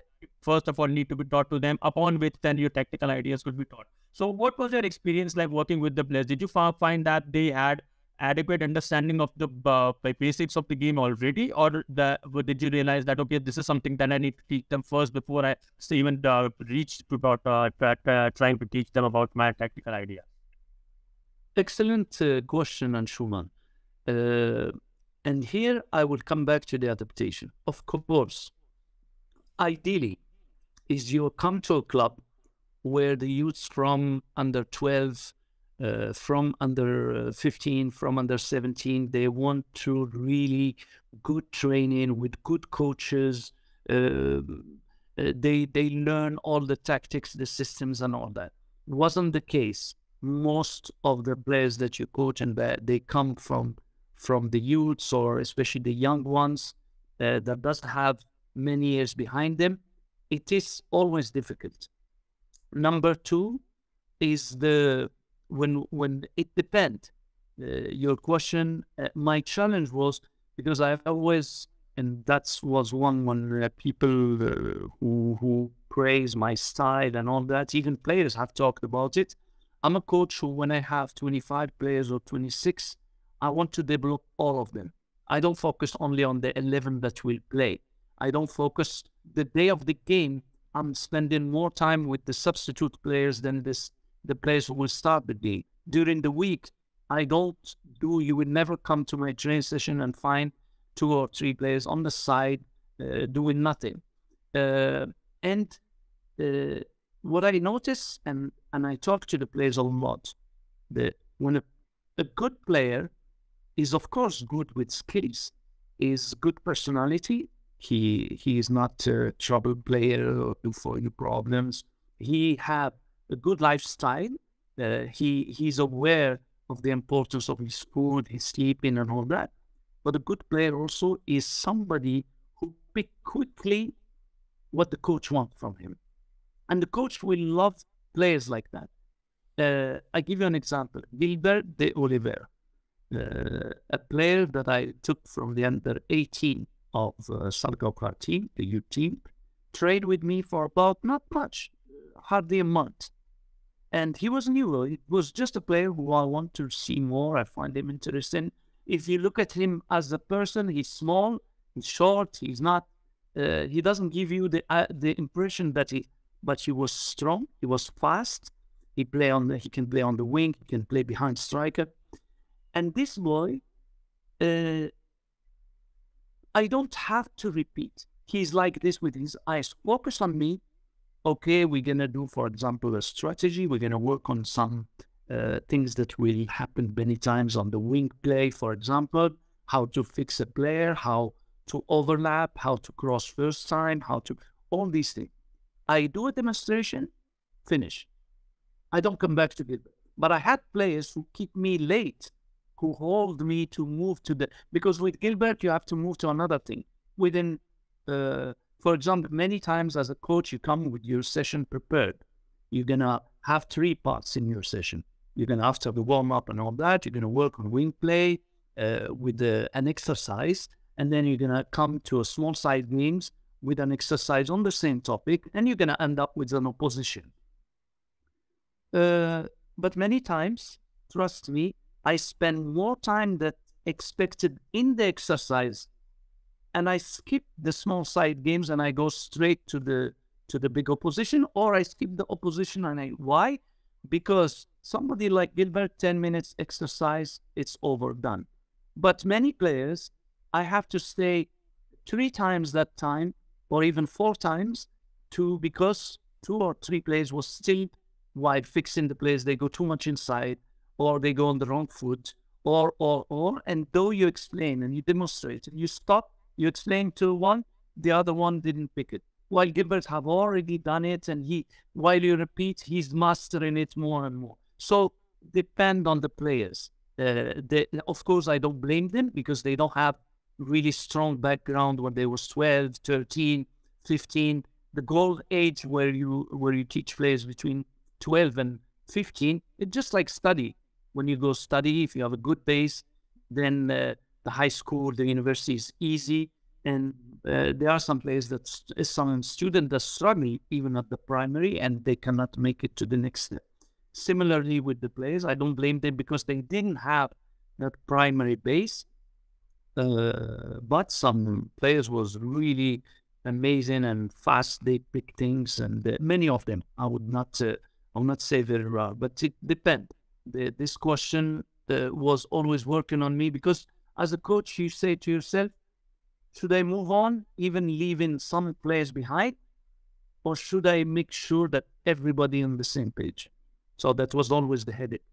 first of all need to be taught to them, upon which then your tactical ideas could be taught? So what was your experience like working with the players? Did you find that they had adequate understanding of the uh, basics of the game already, or the, did you realize that, okay, this is something that I need to teach them first before I even uh, reach about uh, trying to teach them about my tactical ideas? Excellent uh, question, Anshuman. Uh, and here I will come back to the adaptation. Of course, ideally, is you come to a club where the youths from under twelve, uh, from under fifteen, from under seventeen, they want to really good training with good coaches. Uh, they, they learn all the tactics, the systems and all that. Wasn't the case. most of the players that you coach and they come from from the youths, or especially the young ones uh, that doesn't have many years behind them, it is always difficult. Number two is the when when it depends. Uh, your question, uh, my challenge was, because I've always, and that was one when uh, people uh, who who praise my style and all that, even players have talked about it. I'm a coach who, when I have twenty-five players or twenty-six, I want to develop all of them. I don't focus only on the eleven that will play. I don't focus the day of the game. I'm spending more time with the substitute players than this the players who will start the day. During the week, I don't do, you will never come to my training session and find two or three players on the side uh, doing nothing. Uh, and uh, what I notice, and, and I talk to the players a lot, that when a, a good player is of course good with skills, is good personality. He he is not a trouble player or for any problems. He have a good lifestyle. Uh, he he's aware of the importance of his food, his sleeping, and all that. But a good player also is somebody who pick quickly what the coach wants from him, and the coach will love players like that. Uh, I give you an example: Gilbert Oliveira. Uh, a player that I took from the under eighteen of uh, Salgaocar team, the youth team, trained with me for about not much, hardly a month. And he was new. It was just a player who I want to see more. I find him interesting. If you look at him as a person, he's small, he's short, he's not, uh, he doesn't give you the uh, the impression that he, but he was strong, he was fast, he play on the, he can play on the wing, he can play behind striker. And this boy, uh, I don't have to repeat. He's like this with his eyes. Focus on me. Okay, we're going to do, for example, a strategy. We're going to work on some uh, things that will happen many times on the wing play, for example, how to fix a player, how to overlap, how to cross first time, how to, all these things. I do a demonstration, finish. I don't come back to Gilbert. But I had players who keep me late, who hold me to move to the, because with Gilbert, you have to move to another thing. Within, uh, for example, many times as a coach, you come with your session prepared. You're going to have three parts in your session. You're going to, after the warm-up and all that, you're going to work on wing play uh, with uh, an exercise, and then you're going to come to a small side games with an exercise on the same topic, and you're going to end up with an opposition. Uh, but many times, trust me, I spend more time than expected in the exercise, and I skip the small side games and I go straight to the to the big opposition, or I skip the opposition. And I, why? Because somebody like Gilbert, ten minutes exercise, it's overdone. But many players, I have to stay three times that time, or even four times, two because two or three players were still wide fixing the plays. They go too much inside, or they go on the wrong foot, or, or, or, and though you explain and you demonstrate, and you stop, you explain to one, the other one didn't pick it. While Gilbert have already done it, and he, while you repeat, he's mastering it more and more. So, depend on the players. Uh, they, of course, I don't blame them, because they don't have really strong background when they were twelve, thirteen, fifteen. The gold age where you, where you teach players between twelve and fifteen, it's just like study. When you go study, if you have a good base, then uh, the high school, the university is easy. And uh, there are some players that st some students that struggle even at the primary, and they cannot make it to the next step. Similarly with the players, I don't blame them, because they didn't have that primary base. Uh, but some players was really amazing and fast. They pick things, and uh, many of them, I would not, uh, I would not say very well, but it depends. The, this question uh, was always working on me, because as a coach, you say to yourself, should I move on, even leaving some players behind, or should I make sure that everybody on the same page? So that was always the headache.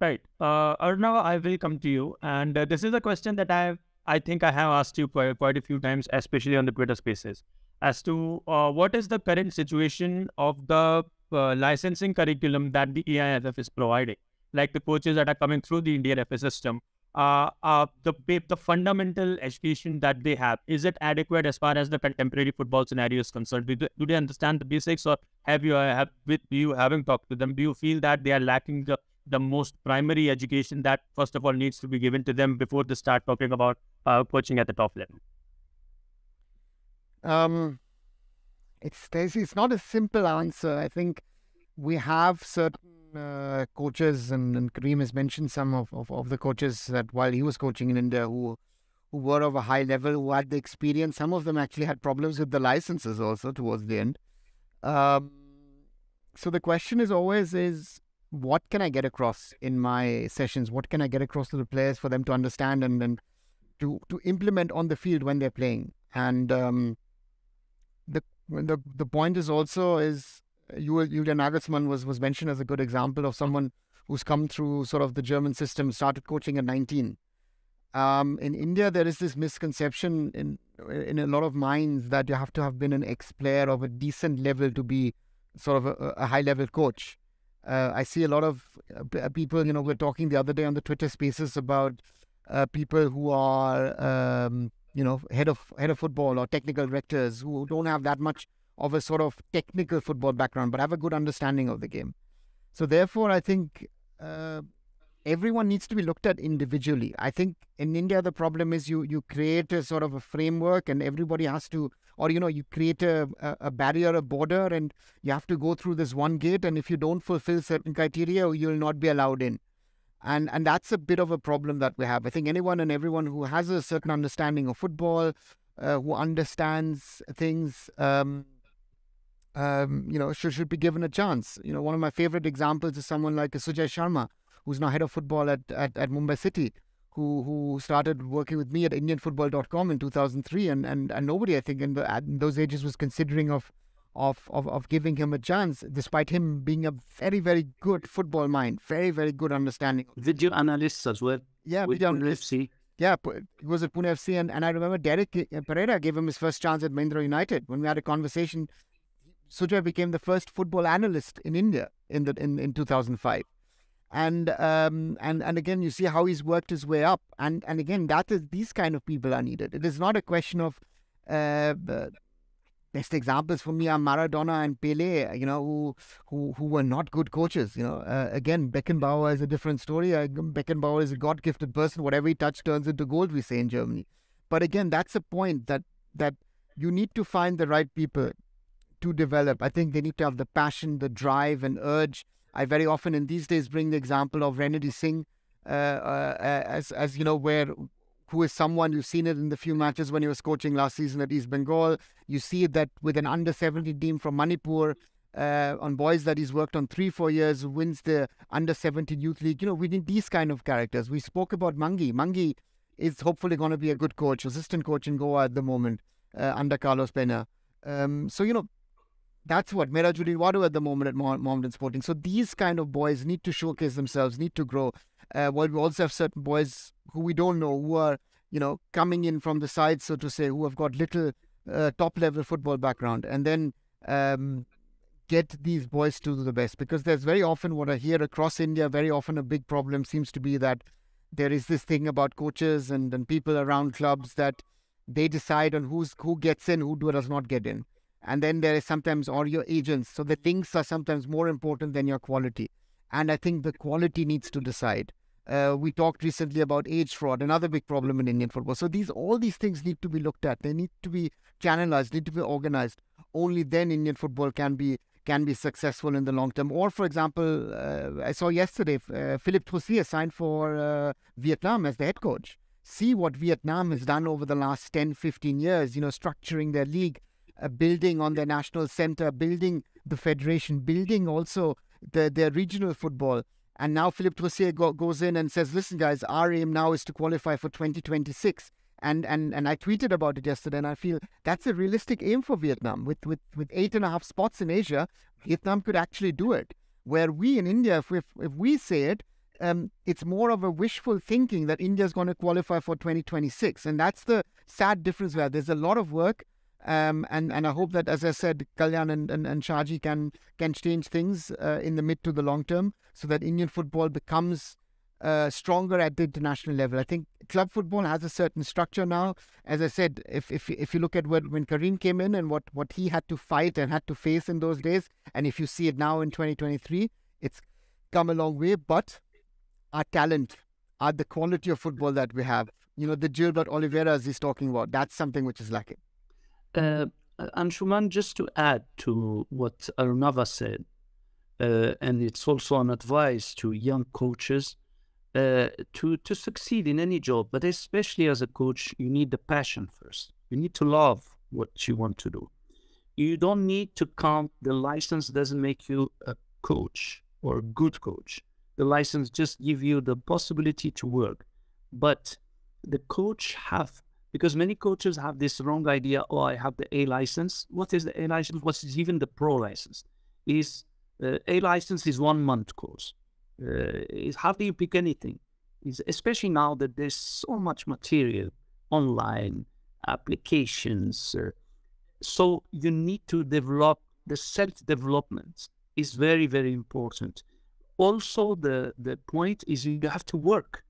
Right. Uh, Arunava, I will come to you. And uh, this is a question that I have, I think I have asked you quite, quite a few times, especially on the Twitter spaces, as to uh, what is the current situation of the uh, licensing curriculum that the A I F F is providing, like the coaches that are coming through the Indian F A system, uh, uh, the the fundamental education that they have, is it adequate as far as the contemporary football scenario is concerned? Do, do they understand the basics, or have you have with you having talked to them, do you feel that they are lacking the the most primary education that first of all needs to be given to them before they start talking about uh, coaching at the top level? Um, it's it's not a simple answer. I think we have certain uh, coaches, and, and Karim has mentioned some of, of, of the coaches that while he was coaching in India who who were of a high level, who had the experience. Some of them actually had problems with the licenses also towards the end. Um, so the question is always is, what can I get across in my sessions? What can I get across to the players for them to understand and, and to, to implement on the field when they're playing? And um, the, the the point is also is you Julian Nagelsmann was was mentioned as a good example of someone who's come through sort of the German system, started coaching at nineteen. Um, in India, there is this misconception in in a lot of minds that you have to have been an ex-player of a decent level to be sort of a, a high-level coach. Uh, I see a lot of uh, people, you know, we're talking the other day on the Twitter Spaces about uh, people who are, um, you know, head of head of football or technical directors who don't have that much of a sort of technical football background, but have a good understanding of the game. So therefore, I think uh, everyone needs to be looked at individually. I think in India, the problem is you you create a sort of a framework and everybody has to, or, you know, you create a, a barrier, a border, and you have to go through this one gate. And if you don't fulfill certain criteria, you'll not be allowed in. And and that's a bit of a problem that we have. I think anyone and everyone who has a certain understanding of football, uh, who understands things, um, um, you know, should, should be given a chance. You know, one of my favorite examples is someone like Sujay Sharma, who's now head of football at, at, at Mumbai City, who who started working with me at indian football dot com in two thousand three, and, and, and nobody, I think, in, the, in those ages was considering of, of of of giving him a chance, despite him being a very, very good football mind, very, very good understanding. Video analysts as well. Yeah, video analysts. Pune F C. Yeah, he was at Pune F C, and, and I remember Derek Pereira gave him his first chance at Mahindra United. When we had a conversation, Sujay became the first football analyst in India in the in, in two thousand five. And um, and and again, you see how he's worked his way up. And and again, that is these kind of people are needed. It is not a question of uh, the best examples for me are Maradona and Pele, you know, who who who were not good coaches. You know, uh, again, Beckenbauer is a different story. Uh, Beckenbauer is a God-gifted person. Whatever he touched turns into gold, we say in Germany. But again, that's a point that that you need to find the right people to develop. I think they need to have the passion, the drive, and urge. I very often in these days bring the example of Renedy Singh, uh, uh, as, as you know, where who is someone, you've seen it in the few matches when he was coaching last season at East Bengal. You see that with an under seventeen team from Manipur, uh, on boys that he's worked on three, four years, wins the under seventeen youth league. You know, we need these kind of characters. We spoke about Mangi. Mangi is hopefully going to be a good coach, assistant coach in Goa at the moment, uh, under Carlos Pena. Um, so, you know, that's what Mera Julie Wadu at the moment at Mohammedan Sporting. So these kind of boys need to showcase themselves, need to grow. Uh, while we also have certain boys who we don't know, who are, you know, coming in from the side, so to say, who have got little uh, top-level football background, and then um, get these boys to do the best. Because there's very often what I hear across India, very often a big problem seems to be that there is this thing about coaches and, and people around clubs that they decide on who's who gets in, who does not get in. And then there is sometimes, or your agents. So the things are sometimes more important than your quality. And I think the quality needs to decide. Uh, we talked recently about age fraud, another big problem in Indian football. So these all these things need to be looked at. They need to be channelized, need to be organized. Only then Indian football can be can be successful in the long term. Or, for example, uh, I saw yesterday, uh, Philippe Troussier signed for uh, Vietnam as the head coach. See what Vietnam has done over the last ten, fifteen years, you know, structuring their league, Uh, building on their national center, building the federation, building also the, their regional football. And now Philippe Troussier go, goes in and says, listen, guys, our aim now is to qualify for twenty twenty-six. And and and I tweeted about it yesterday, and I feel that's a realistic aim for Vietnam. With, with, with eight and a half spots in Asia, Vietnam could actually do it. Where we in India, if we, if we say it, Um, it's more of a wishful thinking that India is going to qualify for twenty twenty-six. And that's the sad difference where there's a lot of work. Um, and, and I hope that, as I said, Kalyan and, and, and Shaji can can change things uh, in the mid to the long term, so that Indian football becomes uh, stronger at the international level. I think club football has a certain structure now. As I said, if if, if you look at what, when Karim came in and what, what he had to fight and had to face in those days, and if you see it now in twenty twenty-three, it's come a long way. But our talent, our, the quality of football that we have, you know, the Gilbert Oliveira he's talking about, that's something which is lacking. Uh, Anshuman, just to add to what Arunava said, uh, and it's also an advice to young coaches, uh, to, to succeed in any job, but especially as a coach, you need the passion first. You need to love what you want to do. You don't need to count, the license doesn't make you a coach or a good coach. The license just gives you the possibility to work, but the coach have Because many coaches have this wrong idea, oh, I have the A license. What is the A license? What is even the pro license? Is uh, A license is one month course. Uh, is hardly you pick anything. It's especially now that there's so much material online, applications. Uh, so you need to develop, the self-development is very, very important. Also, the, the point is you have to work.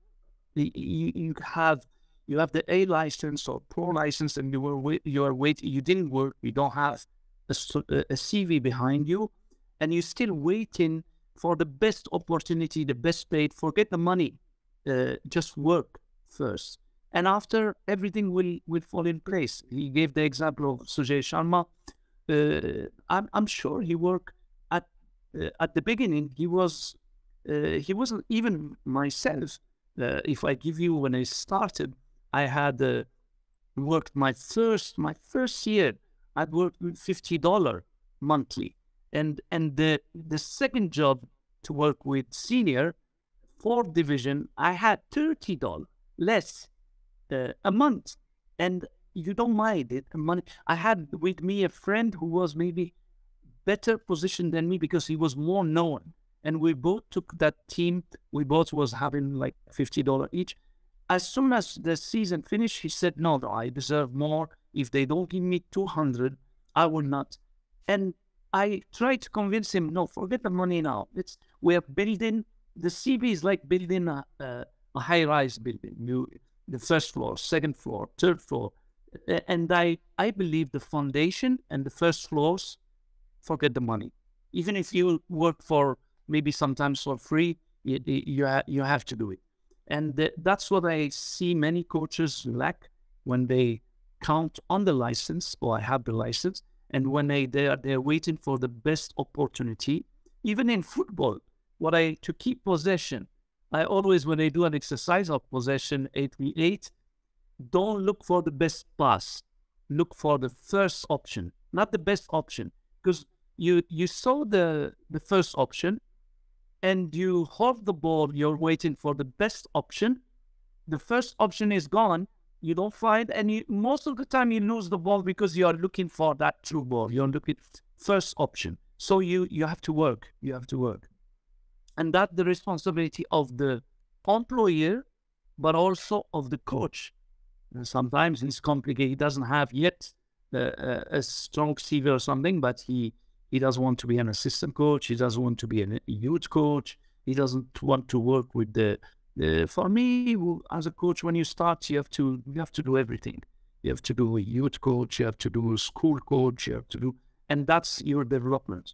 You, you have... You have the A license or pro license, and you were you are waiting. You didn't work. You don't have a, a C V behind you, and you're still waiting for the best opportunity, the best paid. Forget the money. Uh, just work first, and after everything will will fall in place. He gave the example of Sujay Sharma. Uh, I'm I'm sure he worked at uh, at the beginning. He was uh, he wasn't even myself. Uh, if I give you when I started. I had uh, worked my first my first year. I'd worked with fifty dollar monthly, and and the the second job to work with senior, fourth division. I had thirty dollar less uh, a month, and you don't mind it. Money. I had with me a friend who was maybe better positioned than me because he was more known, and we both took that team. We both was having like fifty dollar each. As soon as the season finished, he said, no, no, I deserve more. If they don't give me two hundred, I will not. And I tried to convince him, no, forget the money now. It's, we're building, the C B is like building a, a, a high-rise building. You, the first floor, second floor, third floor. And I, I believe the foundation and the first floors, forget the money. Even if you work for maybe sometimes for free, you, you, ha you have to do it. And that's what I see many coaches lack when they count on the license, or I have the license, and when they, they are, they're waiting for the best opportunity, even in football, what I, to keep possession, I always, when I do an exercise of possession eight v eight, don't look for the best pass, look for the first option, not the best option, because you, you saw the, the first option, and you hold the ball, you're waiting for the best option. The first option is gone. You don't find, and you, most of the time you lose the ball because you are looking for that true ball. You're looking first option. So you, you have to work. You have to work. And that's the responsibility of the employer, but also of the coach. And sometimes it's complicated. He doesn't have yet uh, a strong C V or something, but he... He doesn't want to be an assistant coach. He doesn't want to be a youth coach. He doesn't want to work with the, the. For me, as a coach, when you start, you have to you have to do everything. You have to do a youth coach. You have to do a school coach. You have to do, and that's your development.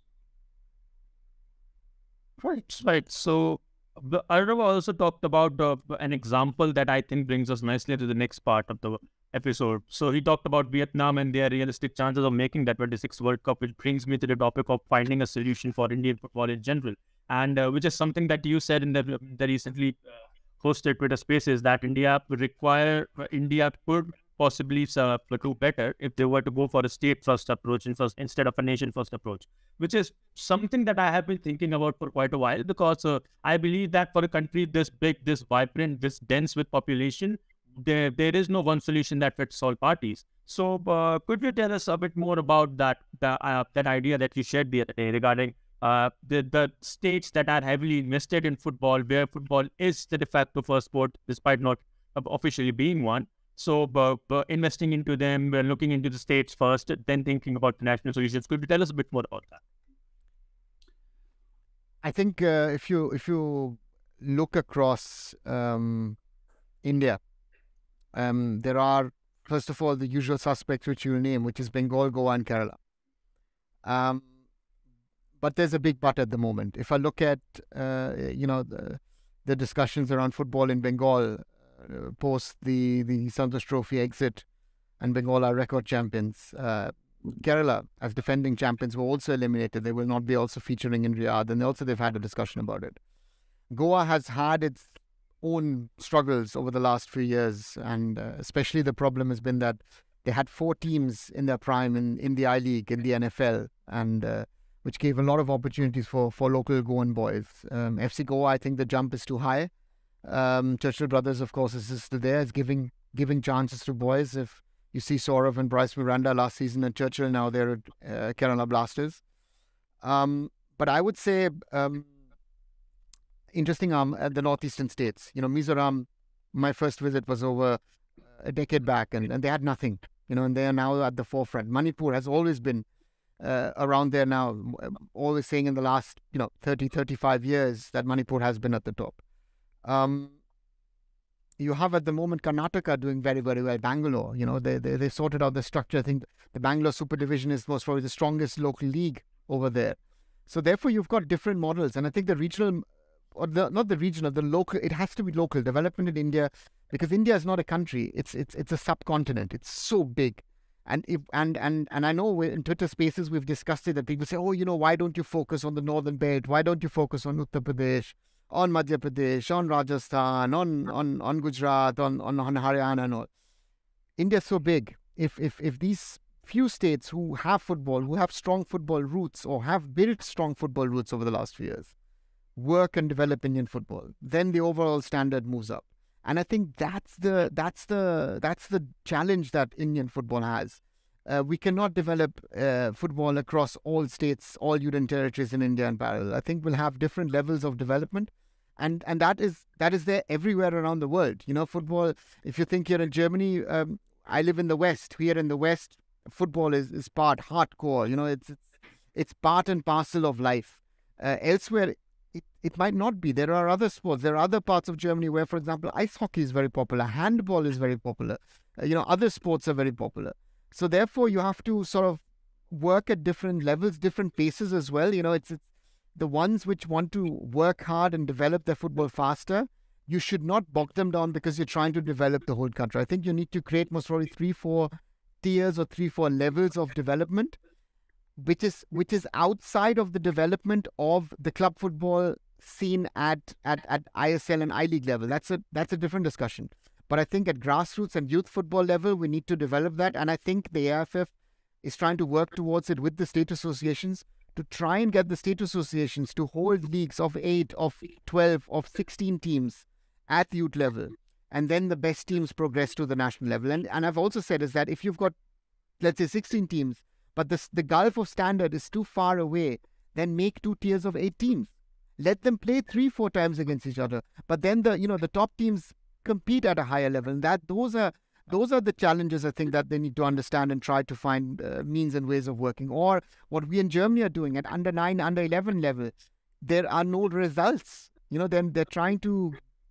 Right, right. So, Arunava also talked about uh, an example that I think brings us nicely to the next part of the episode. So he talked about Vietnam and their realistic chances of making that twenty-six World Cup, which brings me to the topic of finding a solution for Indian football in general, and uh, which is something that you said in the, the recently hosted Twitter Spaces, that India would require, India could possibly uh, do better if they were to go for a state-first approach and first, instead of a nation-first approach, which is something that I have been thinking about for quite a while, because uh, I believe that for a country this big, this vibrant, this dense with population, There, there is no one solution that fits all parties. So, uh, could you tell us a bit more about that the, uh, that idea that you shared the other day regarding uh, the, the states that are heavily invested in football, where football is the de facto first sport, despite not uh, officially being one. So uh, uh, investing into them, uh, looking into the states first, then thinking about the national solutions. Could you tell us a bit more about that? I think uh, if you if you look across um, India, um, there are, first of all, the usual suspects which you name, which is Bengal, Goa and Kerala. Um, but there's a big but at the moment. If I look at, uh, you know, the, the discussions around football in Bengal, Uh, post the, the Santosh Trophy exit, and Bengal are record champions. Uh, Kerala, as defending champions, were also eliminated. They will not be also featuring in Riyadh, and also they've had a discussion about it. Goa has had its own struggles over the last few years, and uh, especially the problem has been that they had four teams in their prime in, in the I League, in the N F L, and uh, which gave a lot of opportunities for, for local Goan boys. Um, F C Goa, I think the jump is too high. Um, Churchill Brothers, of course, is still there. It's giving giving chances to boys. If you see Saurav and Bryce Miranda last season at Churchill, now they're at uh, Kerala Blasters. Um, but I would say um, interesting um, at the northeastern states. You know, Mizoram, my first visit was over a decade back, and, and they had nothing. You know, and they are now at the forefront. Manipur has always been uh, around there now. Always saying in the last, you know, thirty, thirty-five years that Manipur has been at the top. Um, you have at the moment Karnataka doing very, very well. Bangalore, you know, they, they they sorted out the structure. I think the Bangalore Super Division is most probably the strongest local league over there. So therefore, you've got different models, and I think the regional, or the not the regional, the local. It has to be local development in India, because India is not a country. It's it's it's a subcontinent. It's so big, and if and and and I know in Twitter Spaces we've discussed it that people say, oh, you know, why don't you focus on the northern belt? Why don't you focus on Uttar Pradesh? On Madhya Pradesh, on Rajasthan, on on, on Gujarat, on, on, on Haryana and all. India's so big. If, if if these few states who have football, who have strong football roots or have built strong football roots over the last few years, work and develop Indian football, then the overall standard moves up. And I think that's the that's the that's the challenge that Indian football has. Uh, we cannot develop uh, football across all states, all union territories in India in parallel. I think we'll have different levels of development, and and that is that is there everywhere around the world. You know, football. If you think here in Germany, um, I live in the West. Here in the West, football is, is part hardcore. You know, it's it's it's part and parcel of life. Uh, elsewhere, it it might not be. There are other sports. There are other parts of Germany where, for example, ice hockey is very popular, handball is very popular. Uh, you know, other sports are very popular. So therefore, you have to sort of work at different levels, different paces as well. You know, it's, it's the ones which want to work hard and develop their football faster. You should not bog them down because you're trying to develop the whole country. I think you need to create most probably three, four tiers or three, four levels of development, which is which is outside of the development of the club football scene at at, at I S L and I League level. That's a that's a different discussion. But I think at grassroots and youth football level, we need to develop that. And I think the A I F F is trying to work towards it with the state associations to try and get the state associations to hold leagues of eight, of twelve, of sixteen teams at youth level. And then the best teams progress to the national level. And and I've also said is that if you've got, let's say, sixteen teams, but the, the gulf of standard is too far away, then make two tiers of eight teams. Let them play three, four times against each other. But then the, you know, the top teams compete at a higher level, and that those are those are the challenges I think that they need to understand and try to find uh, means and ways of working. Or what we in Germany are doing at under nine, under eleven level, there are no results. You know, then they're trying to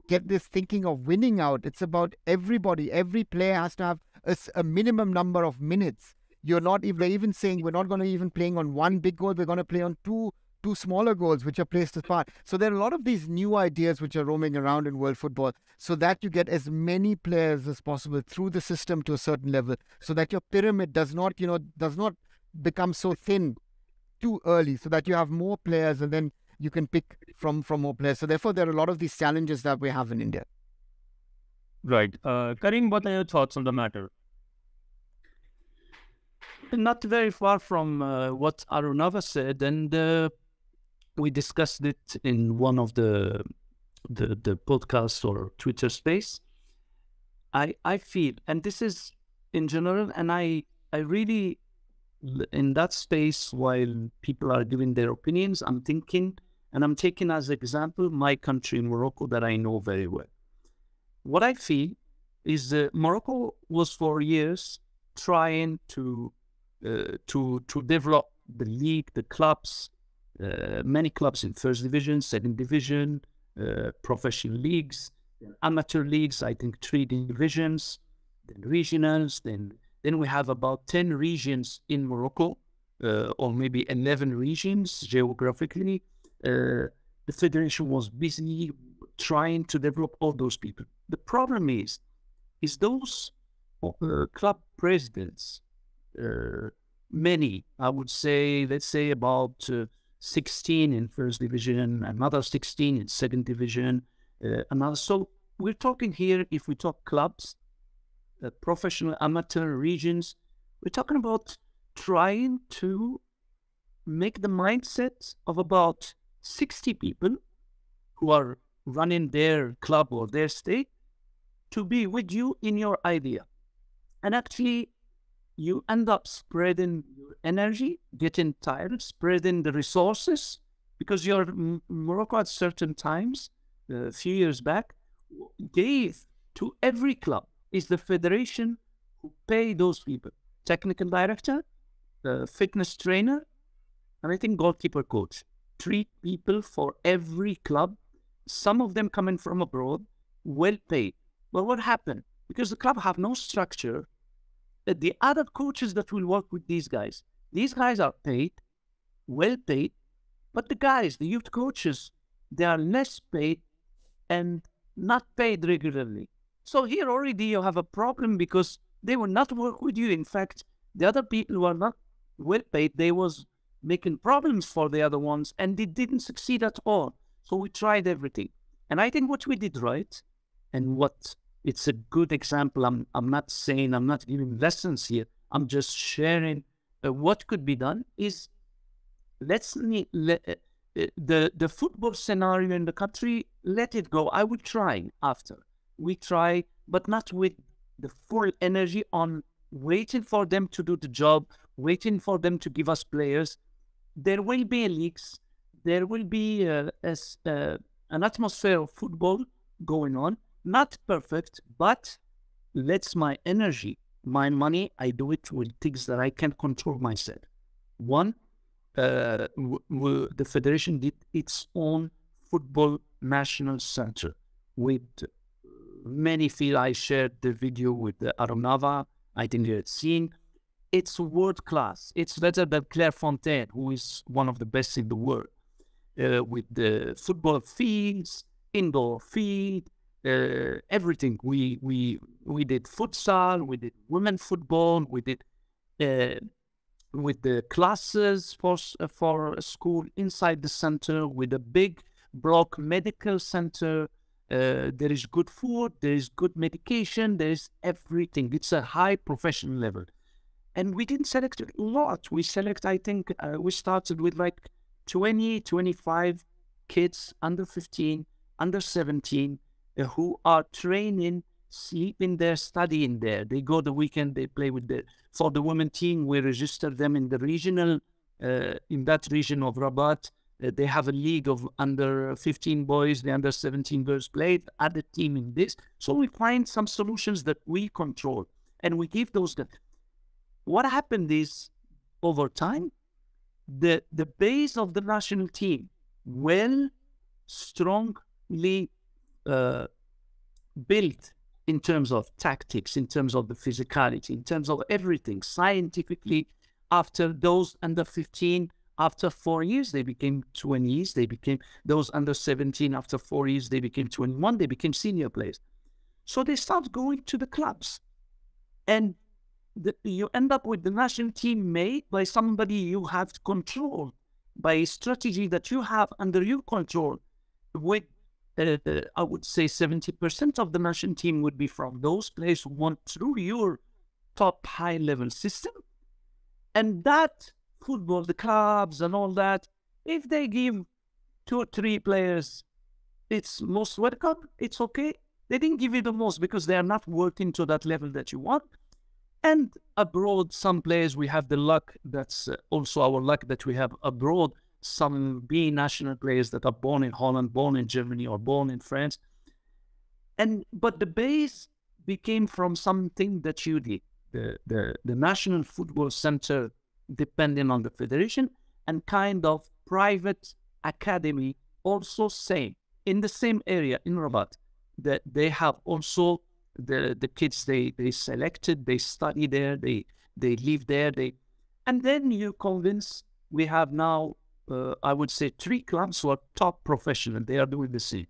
get this thinking of winning out. It's about everybody. Every player has to have a, a minimum number of minutes. You're not if they're even saying we're not going to even playing on one big goal. We're going to play on two. Two smaller goals which are placed apart. So there are a lot of these new ideas which are roaming around in world football so that you get as many players as possible through the system to a certain level so that your pyramid does not, you know, does not become so thin too early so that you have more players and then you can pick from, from more players. So therefore, there are a lot of these challenges that we have in India. Right. Uh, Karim, what are your thoughts on the matter? Not very far from uh, what Arunava said, and uh... we discussed it in one of the the, the podcasts or Twitter space. I I feel, and this is in general, and I I really in that space while people are giving their opinions, I'm thinking and I'm taking as example my country, Morocco, that I know very well. What I feel is uh, Morocco was for years trying to uh, to to develop the league, the clubs, uh, many clubs in first division, second division, uh, professional leagues, yeah. amateur leagues. I think three divisions, then regionals. Then then we have about ten regions in Morocco, uh, or maybe eleven regions geographically. Uh, the federation was busy trying to develop all those people. The problem is, is those uh, club presidents, uh, many, I would say, let's say about uh, sixteen in first division, another sixteen in second division, uh, another. So we're talking here, if we talk clubs, uh, professional, amateur, regions, we're talking about trying to make the mindset of about sixty people who are running their club or their state to be with you in your idea. And actually, you end up spreading your energy, getting tired, spreading the resources, because your Morocco at certain times, a uh, few years back, gave to every club. It's the federation who pay those people. Technical director, uh, fitness trainer, and I think goalkeeper coach. Three people for every club, some of them coming from abroad, well paid. But what happened? Because the club have no structure, that the other coaches that will work with these guys, these guys are paid, well paid, but the guys, the youth coaches, they are less paid and not paid regularly. So here already you have a problem because they will not work with you. In fact, the other people were not well paid. They was making problems for the other ones and they didn't succeed at all. So we tried everything. And I think what we did right and what it's a good example. I'm, I'm not saying, I'm not giving lessons here. I'm just sharing uh, what could be done is let's need, let, uh, the, the football scenario in the country, let it go. I will try after. We try, but not with the full energy on waiting for them to do the job, waiting for them to give us players. There will be leaks. There will be uh, a, uh, an atmosphere of football going on. Not perfect, but that's my energy, my money. I do it with things that I can control myself. One, uh, w w the federation did its own football national center with many fields. I shared the video with the Arunava. I think you had seen. It's world class. It's better than Claire Fontaine, who is one of the best in the world. Uh, with the football fields, indoor field. Uh, everything we we we did futsal, we did women football, we did uh, with the classes for uh, for a school inside the center with a big block medical center. Uh, there is good food, there is good medication, there is everything. It's a high professional level, and we didn't select a lot. We select, I think, uh, we started with like twenty, twenty-five kids under fifteen, under seventeen. Who are training, sleeping there, studying there. They go the weekend, they play with the... For the women team, we register them in the regional, uh, in that region of Rabat. Uh, they have a league of under fifteen boys, the under seventeen girls played, other team in this. So we find some solutions that we control and we give those... What happened is, over time, the, the base of the national team, well, strongly... Uh, built in terms of tactics, in terms of the physicality, in terms of everything. Scientifically, after those under fifteen, after four years, they became twenties. They became those under seventeen. After four years, they became twenty-one. They became senior players. So they start going to the clubs. And the, you end up with the national team made by somebody you have control, by a strategy that you have under your control with Uh, I would say seventy percent of the national team would be from those players who went through your top high-level system. And that football, the clubs and all that, if they give two or three players it's most welcome, it's okay. They didn't give you the most because they are not working to that level that you want. And abroad, some players, we have the luck, that's also our luck that we have abroad, some B national players that are born in Holland, born in Germany, or born in France. And but the base became from something that you did, the, the, the National Football Center, depending on the federation, and kind of private academy also same, in the same area in Rabat, that they have also the, the kids they, they selected, they study there, they, they live there, they, and then you convince, we have now, uh, I would say, three clubs who are top professional, they are doing the same.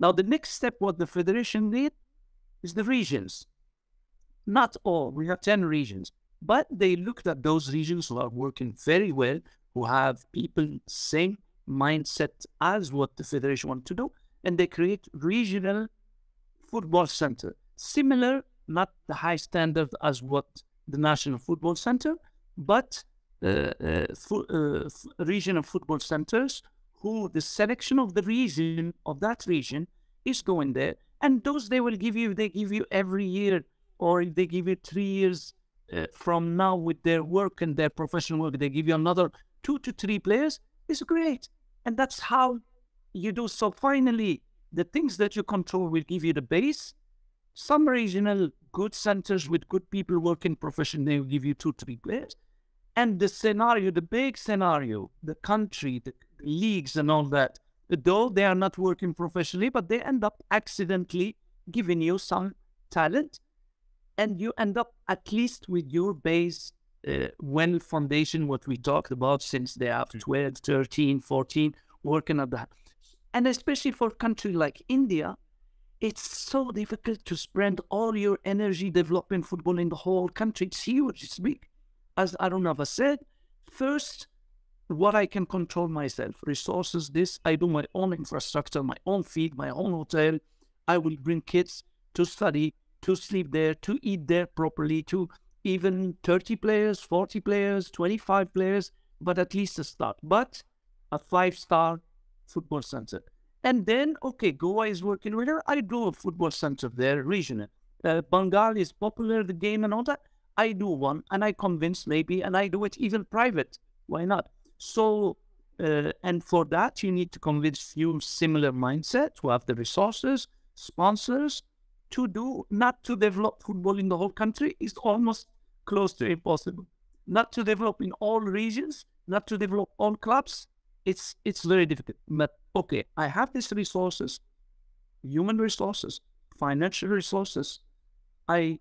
Now, the next step, what the federation did, is the regions. Not all, we have ten regions, but they looked at those regions who are working very well, who have people same mindset as what the federation want to do, and they create regional football center. Similar, not the high standard as what the National Football Center, but uh, uh, fo uh, regional football centers who the selection of the region, of that region, is going there. And those they will give you, they give you every year, or if they give you three years uh, from now with their work and their professional work, they give you another two to three players, it's great. And that's how you do. So finally, the things that you control will give you the base. Some regional good centers with good people working professionally, they will give you two, three players. And the scenario, the big scenario, the country, the leagues and all that, though they are not working professionally, but they end up accidentally giving you some talent, and you end up at least with your base, uh, well foundation, what we talked about since they have twelve, thirteen, fourteen, working at that. And especially for a country like India, it's so difficult to spend all your energy developing football in the whole country. It's huge, it's big. As Arunava said, first, what I can control myself, resources, this, I do my own infrastructure, my own feed, my own hotel. I will bring kids to study, to sleep there, to eat there properly, to even thirty players, forty players, twenty-five players, but at least a start. But a five-star football center. And then, okay, Goa is working with her. I do a football center there, regional. Uh, Bengal is popular, the game and all that. I do one, and I convince maybe, and I do it even private. Why not? So, uh, and for that, you need to convince few similar mindset who have the resources, sponsors, to do, not to develop football in the whole country is almost close to impossible. Not to develop in all regions, not to develop all clubs, it's, it's very difficult. But, okay, I have these resources, human resources, financial resources. I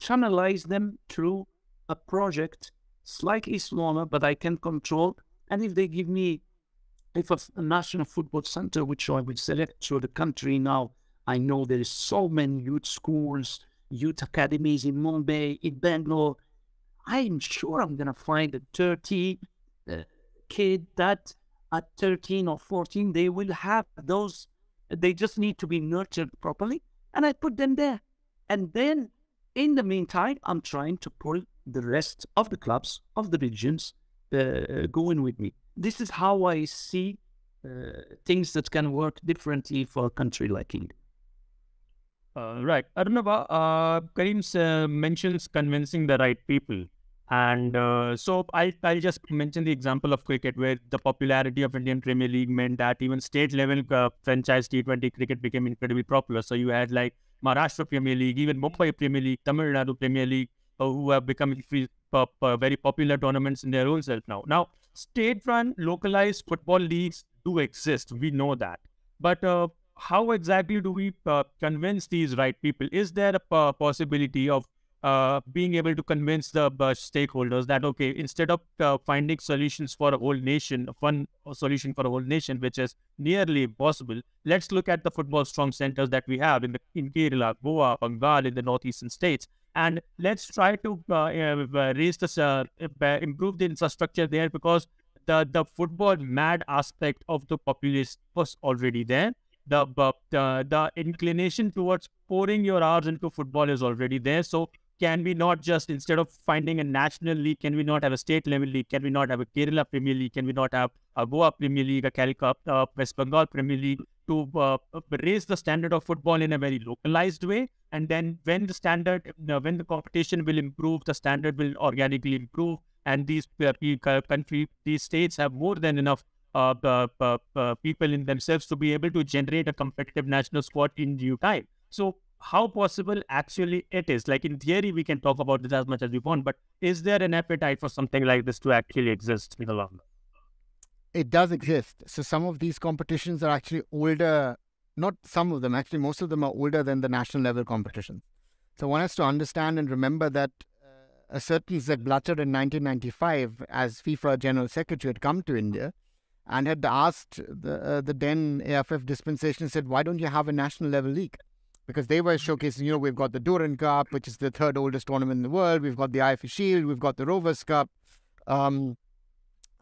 channelize them through a project, slightly smaller, but I can control. And if they give me, if a, a national football center, which I will select through the country now, I know there is so many youth schools, youth academies in Mumbai, in Bangalore. I'm sure I'm going to find a thirty uh, kid that at thirteen or fourteen, they will have those. They just need to be nurtured properly. And I put them there. And then in the meantime, I'm trying to pull the rest of the clubs, of the regions, uh, going with me. This is how I see uh, things that can work differently for a country like India. Uh, right. Arunava, uh, Karim uh, mentions convincing the right people. And uh, so I, I'll just mention the example of cricket, where the popularity of Indian Premier League meant that even state level uh, franchise T twenty cricket became incredibly popular. So you had like Maharashtra Premier League, even Mumbai Premier League, Tamil Nadu Premier League, uh, who have become free, uh, uh, very popular tournaments in their own self now. Now, state-run, localized football leagues do exist. We know that. But uh, how exactly do we uh, convince these right people? Is there a uh, possibility of uh, being able to convince the uh, stakeholders that, okay, instead of uh, finding solutions for a whole nation, one solution for a whole nation, which is nearly impossible, let's look at the football strong centers that we have in, the, in Kerala, Goa, Bengal, in the northeastern states, and let's try to uh, uh, raise this, uh, improve the infrastructure there, because the, the football mad aspect of the populace was already there. The, uh, the inclination towards pouring your hours into football is already there. So can we not just, instead of finding a national league, can we not have a state level league? Can we not have a Kerala Premier League? Can we not have a Goa Premier League, a Calcutta, uh, West Bengal Premier League, to uh, raise the standard of football in a very localized way? And then when the standard, uh, when the competition will improve, the standard will organically improve. And these uh, country, these states have more than enough Uh, uh, uh, uh, people in themselves to be able to generate a competitive national squad in due time. So how possible actually it is? Like, in theory, we can talk about this as much as we want, but is there an appetite for something like this to actually exist in the long run? It does exist. So some of these competitions are actually older, not some of them, actually most of them are older than the national level competitions. So one has to understand and remember that a certain Zek Blatter in nineteen ninety-five, as FIFA General Secretary, had come to India and had asked the, uh, the then A F F dispensation, said, why don't you have a national level league? Because they were showcasing, you know, we've got the Durand Cup, which is the third oldest tournament in the world. We've got the I F A Shield. We've got the Rovers Cup, um,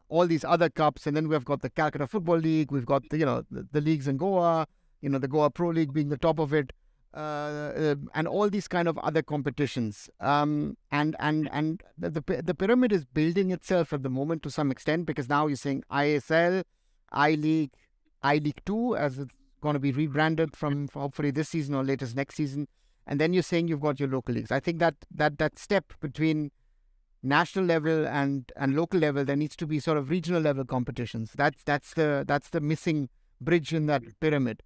all these other cups. And then we've got the Calcutta Football League. We've got, the, you know, the, the leagues in Goa, you know, the Goa Pro League being the top of it. Uh, uh, and all these kind of other competitions, um, and and and the the pyramid is building itself at the moment to some extent, because now you're seeing I S L, I-League, I League two, as it's going to be rebranded from hopefully this season or latest next season, and then you're saying you've got your local leagues. I think that that that step between national level and and local level, there needs to be sort of regional level competitions. That's that's the that's the missing bridge in that pyramid.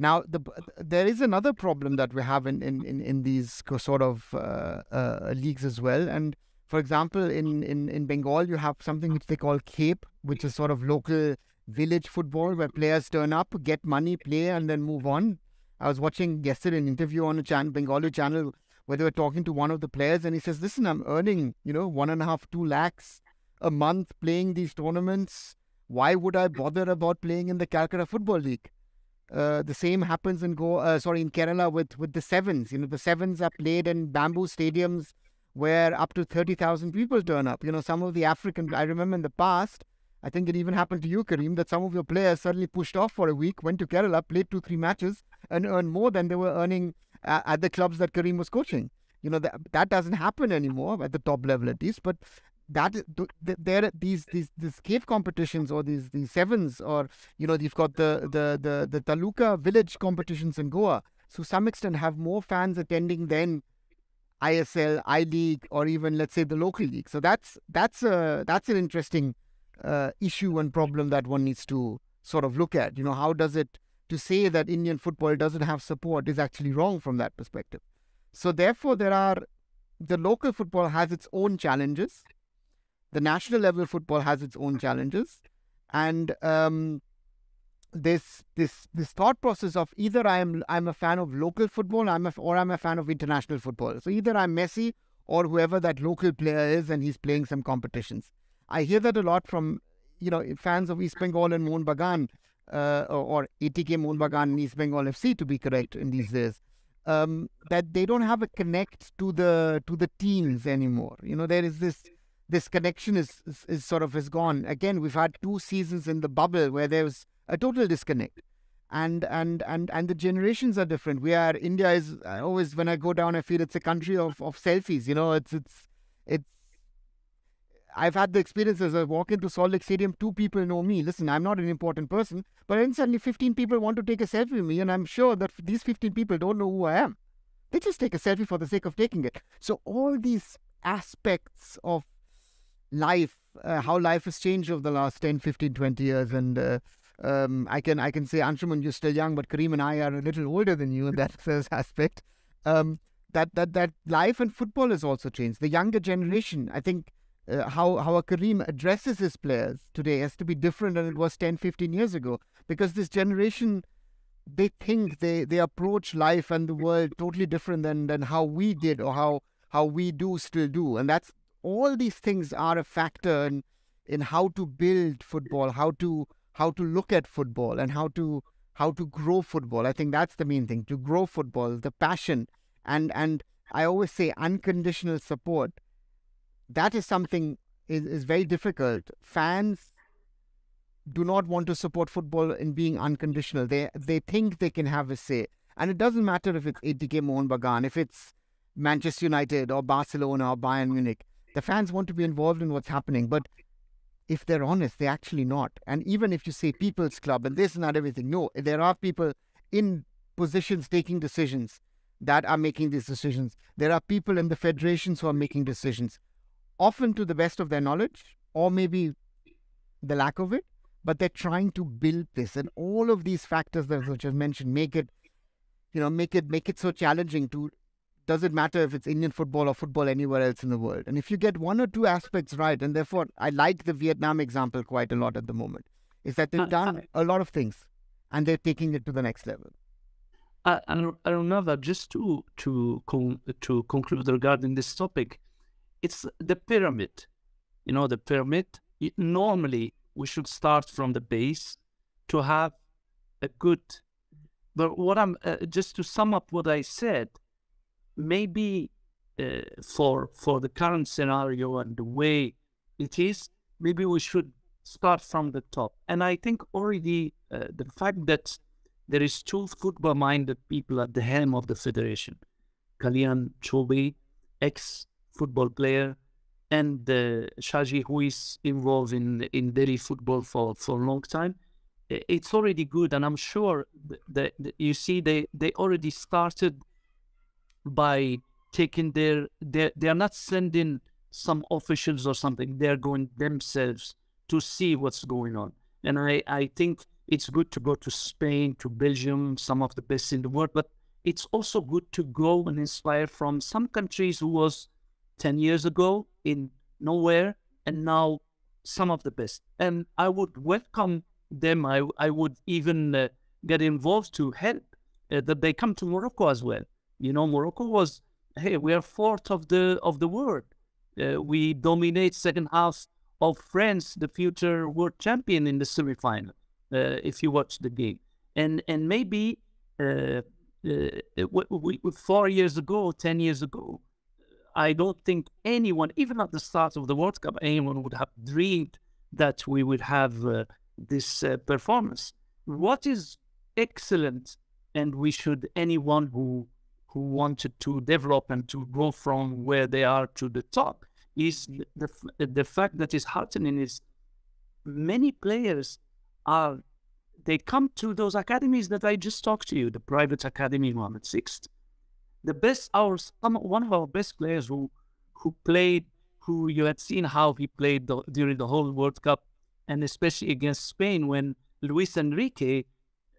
Now, the, there is another problem that we have in, in, in, in these sort of uh, uh, leagues as well. And for example, in, in, in Bengal, you have something which they call Cape, which is sort of local village football where players turn up, get money, play, and then move on. I was watching yesterday an interview on a channel, Bengali channel, where they were talking to one of the players, and he says, listen, I'm earning, you know, one and a half, two lakhs a month playing these tournaments. Why would I bother about playing in the Calcutta Football League? Uh, the same happens in Go, uh, sorry, in Kerala with, with the sevens. You know, the sevens are played in bamboo stadiums where up to thirty thousand people turn up. You know, some of the African, I remember in the past, I think it even happened to you, Karim, that some of your players suddenly pushed off for a week, went to Kerala, played two, three matches and earned more than they were earning uh, at the clubs that Karim was coaching. You know, that, that doesn't happen anymore at the top level at least, but that there these these these cave competitions or these these sevens, or you know, you've got the the the the taluka village competitions in Goa, so some extent have more fans attending than I S L, I League, or even let's say the local league. So that's that's a that's an interesting uh, issue and problem that one needs to sort of look at. You know, how does it to say that Indian football doesn't have support is actually wrong from that perspective. So therefore, there are the local football has its own challenges. The national level football has its own challenges, and um, this this this thought process of either I am I'm a fan of local football, I'm a, or I'm a fan of international football. So either I'm Messi or whoever that local player is, and he's playing some competitions. I hear that a lot from you know fans of East Bengal and Mohun Bagan, uh, or A T K Mohun Bagan and East Bengal F C to be correct in these days. Um, that they don't have a connect to the to the teams anymore. You know there is this. This connection is, is, is sort of is gone. Again, we've had two seasons in the bubble where there was a total disconnect. And and and and the generations are different. We are, India is, I always, when I go down, I feel it's a country of, of selfies. You know, it's, it's, it's, I've had the experience as I walk into Salt Lake Stadium, two people know me. Listen, I'm not an important person, but then suddenly fifteen people want to take a selfie with me. And I'm sure that these fifteen people don't know who I am. They just take a selfie for the sake of taking it. So all these aspects of life, uh, how life has changed over the last ten, fifteen, twenty years, and uh, um, I can I can say, Anshuman, you're still young, but Karim and I are a little older than you in that aspect. Um, that that that life and football has also changed. The younger generation, I think, uh, how how a Karim addresses his players today has to be different than it was ten, fifteen years ago, because this generation, they think they they approach life and the world totally different than than how we did or how how we do still do, and that's. All these things are a factor in, in how to build football, how to how to look at football, and how to how to grow football. I think that's the main thing, to grow football, the passion, and and I always say unconditional support. That is something is, is very difficult. Fans do not want to support football in being unconditional. They they think they can have a say, and it doesn't matter if it's A T K Mohun Bagan, if it's Manchester United or Barcelona or Bayern Munich. The fans want to be involved in what's happening, but if they're honest, they're actually not. And even if you say people's club and this and that, everything, no, there are people in positions taking decisions that are making these decisions. There are people in the federations who are making decisions, often to the best of their knowledge or maybe the lack of it, but they're trying to build this. And all of these factors that I just mentioned make it you know, make it make it so challenging to, doesn't matter if it's Indian football or football anywhere else in the world. And if you get one or two aspects right, and therefore I like the Vietnam example quite a lot at the moment, is that they've done a lot of things and they're taking it to the next level. Uh, Arunava, just to to to conclude regarding this topic, it's the pyramid. You know, the pyramid, it, normally we should start from the base to have a good... But what I'm... Uh, just to sum up what I said, maybe uh, for, for the current scenario and the way it is, maybe we should start from the top. And I think already uh, the fact that there is two football-minded people at the helm of the federation, Kalyan Chobi, ex-football player, and uh, Shaji, who is involved in in Delhi football for, for a long time. It's already good, and I'm sure that, that you see they, they already started by taking their, their... They are not sending some officials or something. They are going themselves to see what's going on. And I, I think it's good to go to Spain, to Belgium, some of the best in the world, but it's also good to go and inspire from some countries who was ten years ago in nowhere, and now some of the best. And I would welcome them. I, I would even uh, get involved to help uh, that they come to Morocco as well. You know, Morocco was, hey, we are fourth of the, of the world. Uh, we dominate second half of France, the future world champion, in the semi-final. Uh, if you watch the game, and and maybe uh, uh, we, we, four years ago, ten years ago, I don't think anyone, even at the start of the World Cup, anyone would have dreamed that we would have uh, this uh, performance. What is excellent, and we should, anyone who who wanted to develop and to go from where they are to the top, is the the fact that is heartening is many players. Are, they come to those academies that I just talked to you, the private academy Mohammed Sixth. The best, our some, one of our best players who who played, who you had seen how he played the, during the whole World Cup, and especially against Spain when Luis Enrique,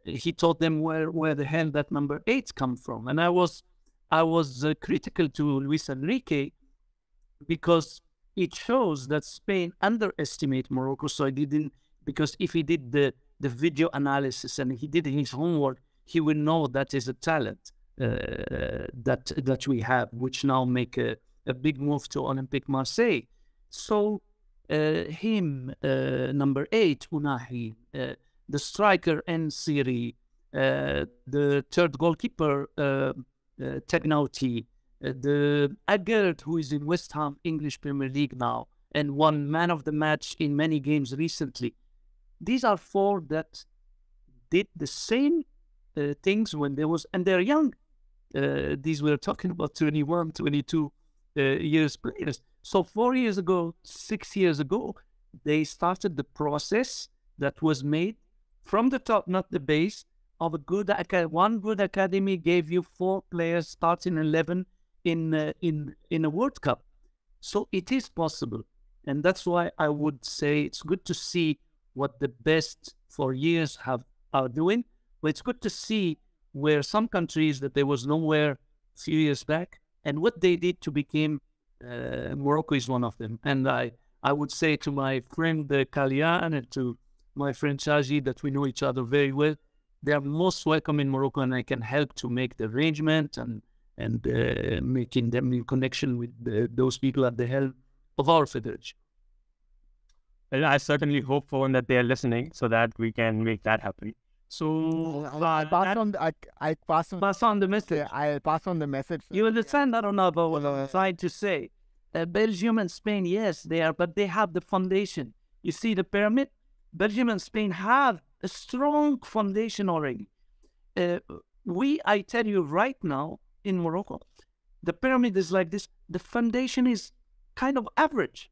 he taught them where where the hell that number eight come from. And I was I was uh, critical to Luis Enrique because it shows that Spain underestimate Morocco, so I didn't. Because if he did the, the video analysis and he did his homework, he will know that is a talent uh, that that we have, which now make a, a big move to Olympic Marseille. So uh, him, uh, number eight, Unahi, uh, the striker Nsiri, uh, the third goalkeeper, uh, uh, Tegnauti, uh, the Agard, who is in West Ham, English Premier League now, and won man of the match in many games recently. These are four that did the same uh, things when they was, and they're young. Uh, these were talking about twenty-one, twenty-two uh, years players. So four years ago, six years ago, they started the process that was made from the top, not the base, of a good academy. One good academy gave you four players starting eleven in, uh, in, in a World Cup. So it is possible. And that's why I would say it's good to see what the best for years have are doing. But it's good to see where some countries that there was nowhere a few years back and what they did to become, uh, Morocco is one of them. And I, I would say to my friend uh, Kalyan and to my friend Shaji that we know each other very well, they are most welcome in Morocco and I can help to make the arrangement and, and uh, making them in connection with uh, those people at the helm of our federation. And I certainly hope for them that they are listening so that we can make that happen. So I'll, I'll pass that, on the, I, I pass on, pass on the message. I'll pass on the message. You understand, yeah. I don't know about what I'm trying to say. Uh, Belgium and Spain, yes, they are, but they have the foundation. You see the pyramid? Belgium and Spain have a strong foundation already. Uh, we, I tell you right now, in Morocco, the pyramid is like this. The foundation is kind of average.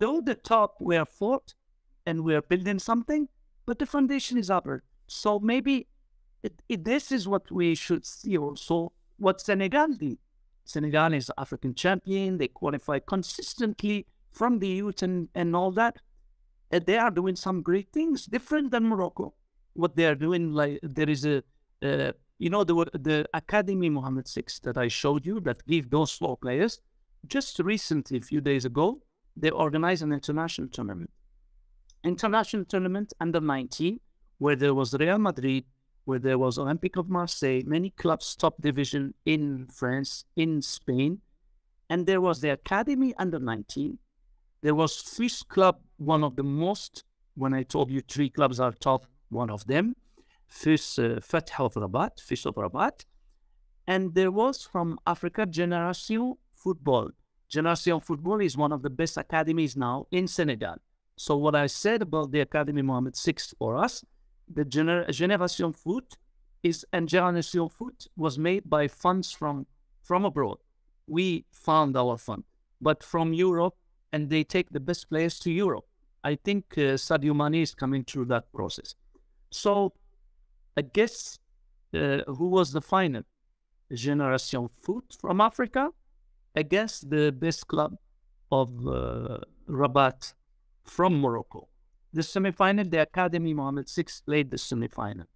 Though the top we are fourth and we are building something, but the foundation is upper. So maybe it, it, this is what we should see also what Senegal did. Senegal is African champion. They qualify consistently from the youth and, and all that. And they are doing some great things different than Morocco. What they are doing, like there is a, a you know, there were the Academy Mohammed Six that I showed you that give those slow players. Just recently, a few days ago, they organized an international tournament. International tournament under nineteen, where there was Real Madrid, where there was Olympique of Marseille, many clubs top division in France, in Spain. And there was the Academy under nineteen. There was Fish Club, one of the most, when I told you three clubs are top, one of them. Fish uh, Fatah of Rabat, Fish of Rabat. And there was from Africa, Generation Football. Generation Football is one of the best academies now in Senegal. So what I said about the Academy Mohammed Six for us, the gener Generation Foot is, and Generation Foot was made by funds from, from abroad. We found our fund, but from Europe, and they take the best players to Europe. I think uh, Sadio Mane is coming through that process. So I guess uh, who was the final? Generation Foot from Africa against the best club of uh, Rabat from Morocco. The semi-final, the Academy Mohammed Six played the semi-final.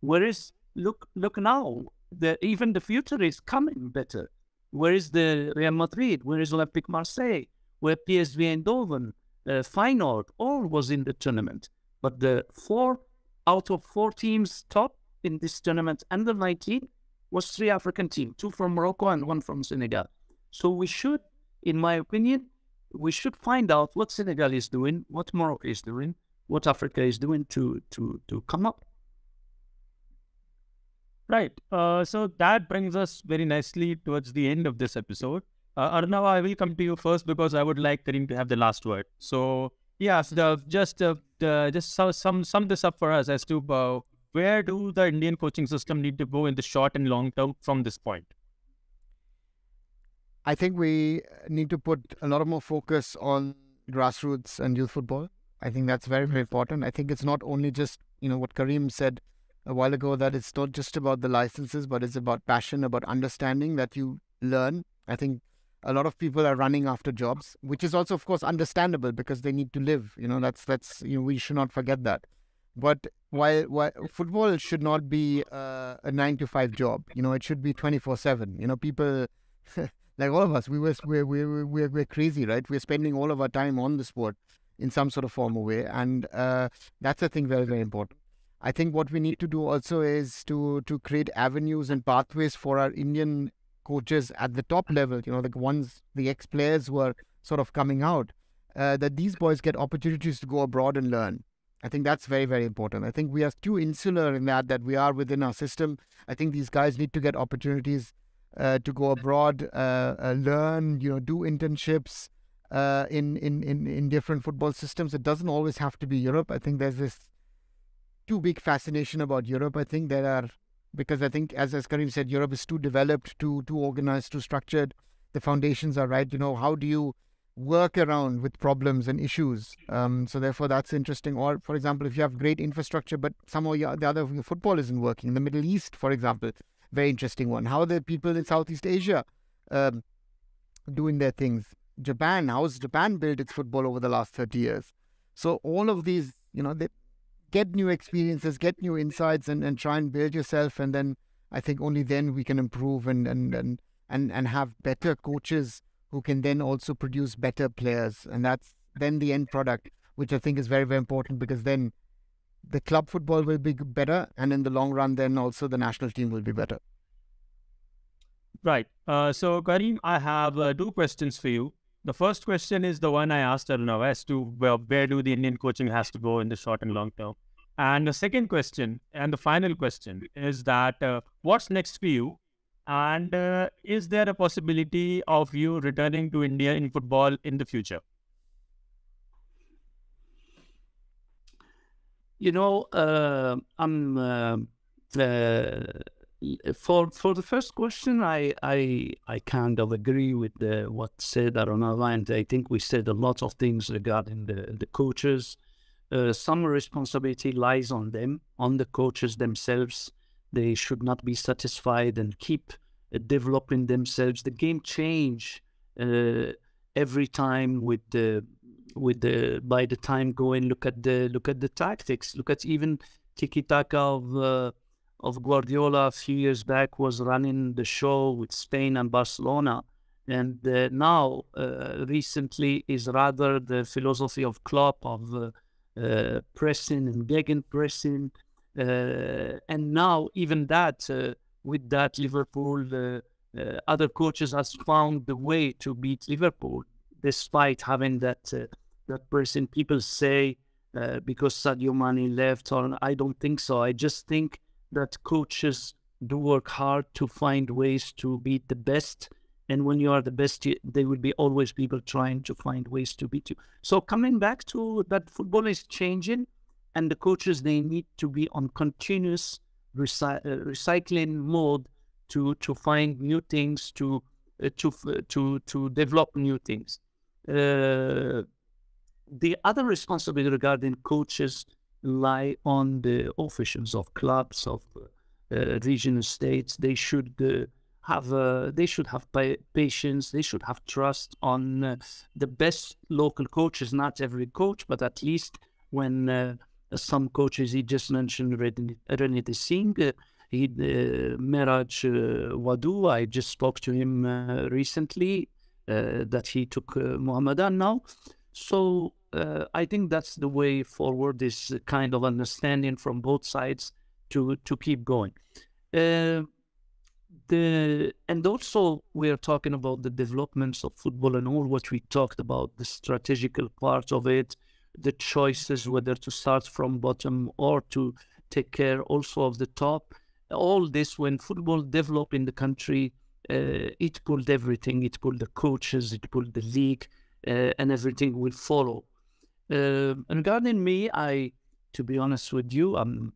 Whereas, look, look now, the, even the future is coming better. Where is the Real Madrid? Where is Olympique Marseille? Where P S V Eindhoven, uh, Feyenoord, all was in the tournament. But the four out of four teams top in this tournament under nineteen was three African teams, two from Morocco and one from Senegal. So we should, in my opinion, we should find out what Senegal is doing, what Morocco is doing, what Africa is doing to, to, to come up. Right. Uh, so that brings us very nicely towards the end of this episode. Uh, Arunava, I will come to you first because I would like Karim to have the last word. So, yeah, so the, just uh, the, just so, sum, sum this up for us as to uh, where do the Indian coaching system need to go in the short and long term from this point? I think we need to put a lot more focus on grassroots and youth football. I think that's very, very important. I think it's not only just, you know, what Karim said a while ago, that it's not just about the licenses, but it's about passion, about understanding that you learn. I think a lot of people are running after jobs, which is also, of course, understandable because they need to live. You know, that's, that's, you know, we should not forget that. But while, while football should not be uh, a nine to five job, you know, it should be twenty-four seven. You know, people, like all of us, we were, we're, we're, we're, we're crazy, right? We're spending all of our time on the sport in some sort of form or way. And uh, that's, I think, very, very important. I think what we need to do also is to to create avenues and pathways for our Indian coaches at the top level, you know, the ones, the ex-players who are sort of coming out, uh, that these boys get opportunities to go abroad and learn. I think that's very, very important. I think we are too insular in that, that we are within our system. I think these guys need to get opportunities uh, to go abroad, uh, uh, learn, you know, do internships uh, in, in, in, in different football systems. It doesn't always have to be Europe. I think there's this too big fascination about Europe. I think there are, because I think, as, as Karim said, Europe is too developed, too, too organized, too structured. The foundations are right. You know, how do you work around with problems and issues? Um, so therefore, that's interesting. Or, for example, if you have great infrastructure, but somehow your, the other football isn't working. The Middle East, for example, very interesting one. How are the people in Southeast Asia um, doing their things? Japan, how has Japan built its football over the last thirty years? So all of these, you know, they get new experiences, get new insights, and, and try and build yourself. And then I think only then we can improve and, and, and, and, and have better coaches who can then also produce better players. And that's then the end product, which I think is very, very important, because then the club football will be better. And in the long run, then also the national team will be better. Right. Uh, so, Karim, I have uh, two questions for you. The first question is the one I asked Arunava as to where, where do the Indian coaching has to go in the short and long term. And the second question, and the final question, is that uh, what's next for you? And uh, is there a possibility of you returning to India in football in the future? You know, uh, I'm uh, uh, for for the first question, I I I kind of agree with the, what said Arunava, and I think we said a lot of things regarding the the coaches. Uh, some responsibility lies on them, on the coaches themselves. They should not be satisfied and keep uh, developing themselves. The game change uh, every time with the with the by the time going. Look at the look at the tactics. Look at even tiki-taka of. Uh, of Guardiola a few years back was running the show with Spain and Barcelona, and uh, now uh, recently is rather the philosophy of Klopp of uh, uh, pressing and gegenpressing, uh, and now even that uh, with that Liverpool uh, uh, other coaches has found the way to beat Liverpool despite having that uh, that person. People say uh, because Sadio Mane left, or I don't think so. I just think that coaches do work hard to find ways to beat the best. And when you are the best, you, there will be always people trying to find ways to beat you. So coming back to that, football is changing, and the coaches, they need to be on continuous recy recycling mode to to find new things, to uh, to uh, to to develop new things. Uh, the other responsibility regarding coaches lie on the officials of clubs, of uh, regional states. They should. Uh, Have uh, they should have patience. They should have trust on uh, the best local coaches. Not every coach, but at least when uh, some coaches, he just mentioned Arunava Singh, he uh, Miraj uh, Wadu. I just spoke to him uh, recently uh, that he took uh, Mohammedan now. So uh, I think that's the way forward. This kind of understanding from both sides to to keep going. Uh, The, and also we are talking about the developments of football and all what we talked about, the strategical part of it, the choices, whether to start from bottom or to take care also of the top. All this, when football developed in the country, uh, it pulled everything. It pulled the coaches, it pulled the league, uh, and everything will follow. Uh, and regarding me, I, to be honest with you, I'm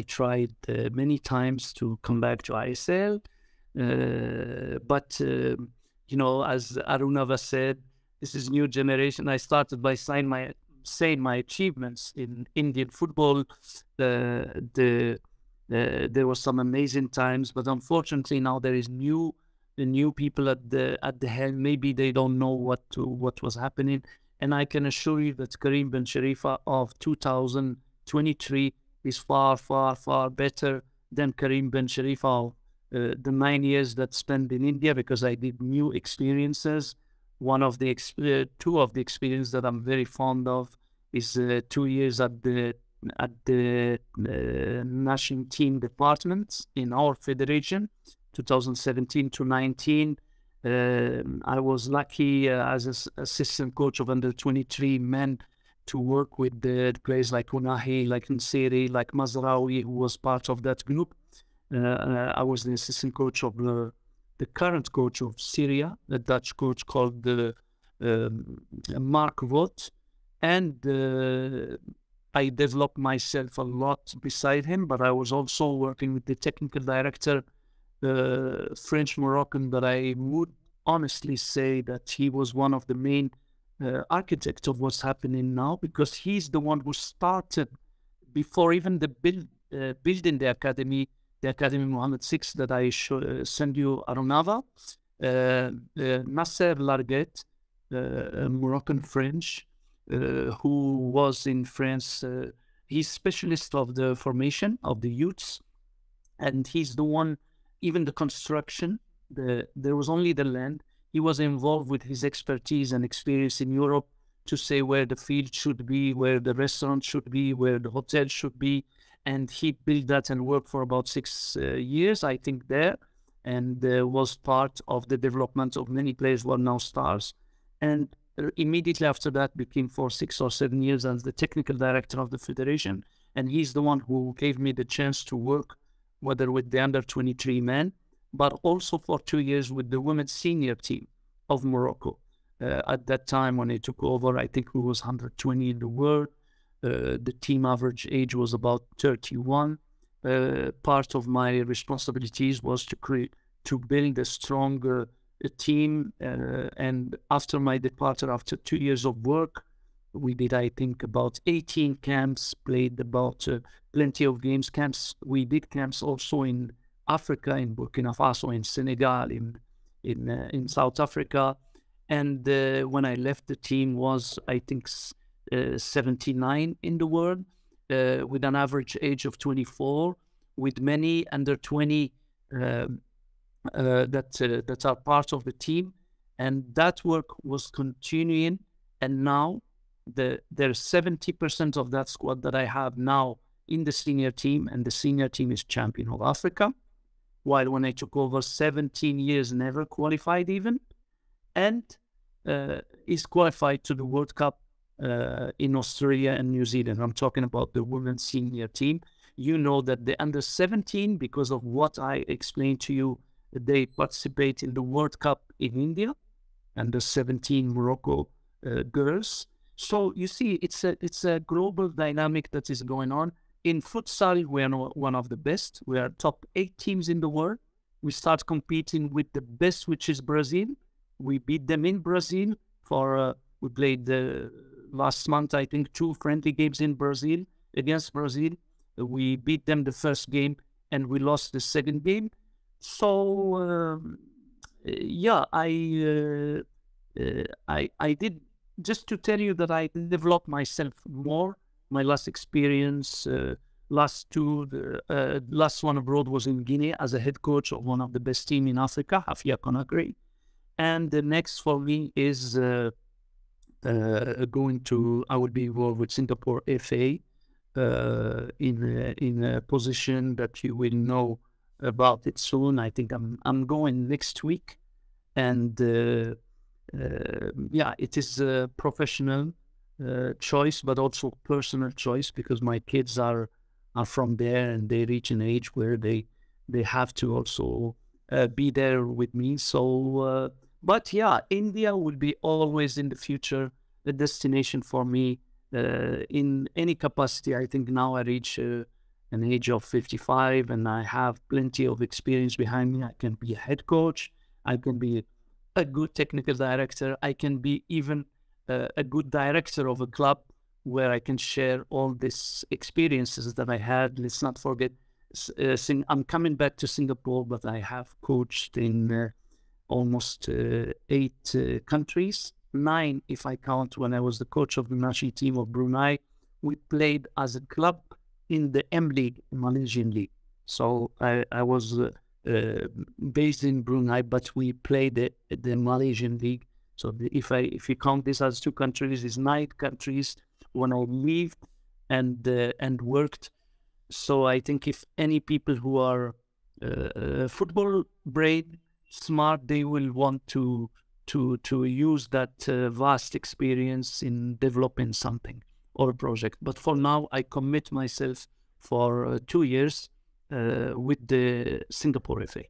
I tried uh, many times to come back to I S L, uh, but, uh, you know, as Arunava said, this is new generation. I started by saying my, saying my achievements in Indian football. The, the, the, there were some amazing times, but unfortunately now there is new, the new people at the, at the helm. Maybe they don't know what, to, what was happening. And I can assure you that Karim Bencherifa of two thousand twenty-three is far, far, far better than Karim Bencherifa, uh, the nine years that spent in India, because I did new experiences. One of the uh, two of the experiences that I'm very fond of is uh, two years at the at the uh, national team department in our federation, two thousand seventeen to nineteen. Uh, I was lucky uh, as an assistant coach of under twenty-three men to work with the players like Unahi, like Nsiri, like Mazraoui, who was part of that group. Uh, I was the assistant coach of uh, the current coach of Syria, a Dutch coach called uh, um, Mark Vogt. And uh, I developed myself a lot beside him, but I was also working with the technical director, uh, French-Moroccan, but I would honestly say that he was one of the main Uh, architect of what's happening now, because he's the one who started before even the build uh, building the academy, the Academy Mohammed the sixth that I uh, send you, Arunava. Uh, uh, Nasser Larguet, uh, Moroccan French, uh, who was in France, uh, he's specialist of the formation of the youths, and he's the one, even the construction, the, there was only the land. He was involved with his expertise and experience in Europe to say where the field should be, where the restaurant should be, where the hotel should be. And he built that and worked for about six uh, years, I think, there. And uh, was part of the development of many players who are now stars. And immediately after that became for six or seven years as the technical director of the federation. And he's the one who gave me the chance to work, whether with the under twenty-three men, but also for two years with the women's senior team of Morocco. Uh, at that time when I took over, I think we was one hundred twenty in the world. Uh, the team average age was about thirty-one. Uh, part of my responsibilities was to create, to build a stronger uh, team. Uh, and after my departure, after two years of work, we did, I think, about eighteen camps, played about uh, plenty of games, camps. We did camps also in Africa, in Burkina Faso, in Senegal, in in, uh, in South Africa. And uh, when I left, the team was, I think, uh, seventy-nine in the world, uh, with an average age of twenty-four. with many under twenty uh, uh, that uh, that are part of the team, and that work was continuing. And now the there's seventy percent of that squad that I have now in the senior team, and the senior team is champion of Africa, while when I took over, seventeen years never qualified even, and uh, is qualified to the World Cup uh, in Australia and New Zealand. I'm talking about the women's senior team. You know that the under seventeen, because of what I explained to you, they participate in the World Cup in India, under seventeen Morocco uh, girls. So you see, it's a, it's a global dynamic that is going on. In futsal, we are one of the best. We are top eight teams in the world. We start competing with the best, which is Brazil. We beat them in Brazil for, uh, we played the last month, I think, two friendly games in Brazil against Brazil. We beat them the first game and we lost the second game. So, um, yeah, I, uh, uh, I, I did, just to tell you that I developed myself more. My last experience, uh, last two, the, uh, last one abroad was in Guinea as a head coach of one of the best team in Africa, Hafia Conakry. And the next for me is uh, uh, going to, I would be involved with Singapore F A uh, in, uh, in a position that you will know about it soon. I think I'm, I'm going next week. And uh, Uh, yeah, it is a professional uh, choice, but also personal choice, because my kids are are from there and they reach an age where they they have to also uh, be there with me. So, uh, but yeah, India will be always in the future a destination for me uh, in any capacity. I think now I reach uh, an age of fifty-five and I have plenty of experience behind me. I can be a head coach. I can be a a good technical director. I can be even uh, a good director of a club where I can share all these experiences that I had. Let's not forget, uh, sing I'm coming back to Singapore, but I have coached in uh, almost uh, eight uh, countries, nine if I count when I was the coach of the national team of Brunei. We played as a club in the M League, Malaysian League. So I, I was... Uh, Uh, based in Brunei, but we play the the Malaysian League. So the, if I if you count this as two countries, it's nine countries when I lived and uh, and worked. So I think if any people who are uh, uh, football brain smart, they will want to to to use that uh, vast experience in developing something or a project. But for now, I commit myself for uh, two years. Uh, with the Singapore F A.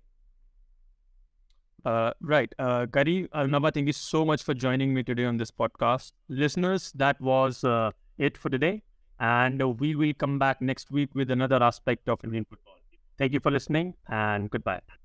Uh, right. Uh, Karim, Arunava, thank you so much for joining me today on this podcast. Listeners, that was uh, it for today. And uh, we will come back next week with another aspect of Indian football. Thank you for listening and goodbye.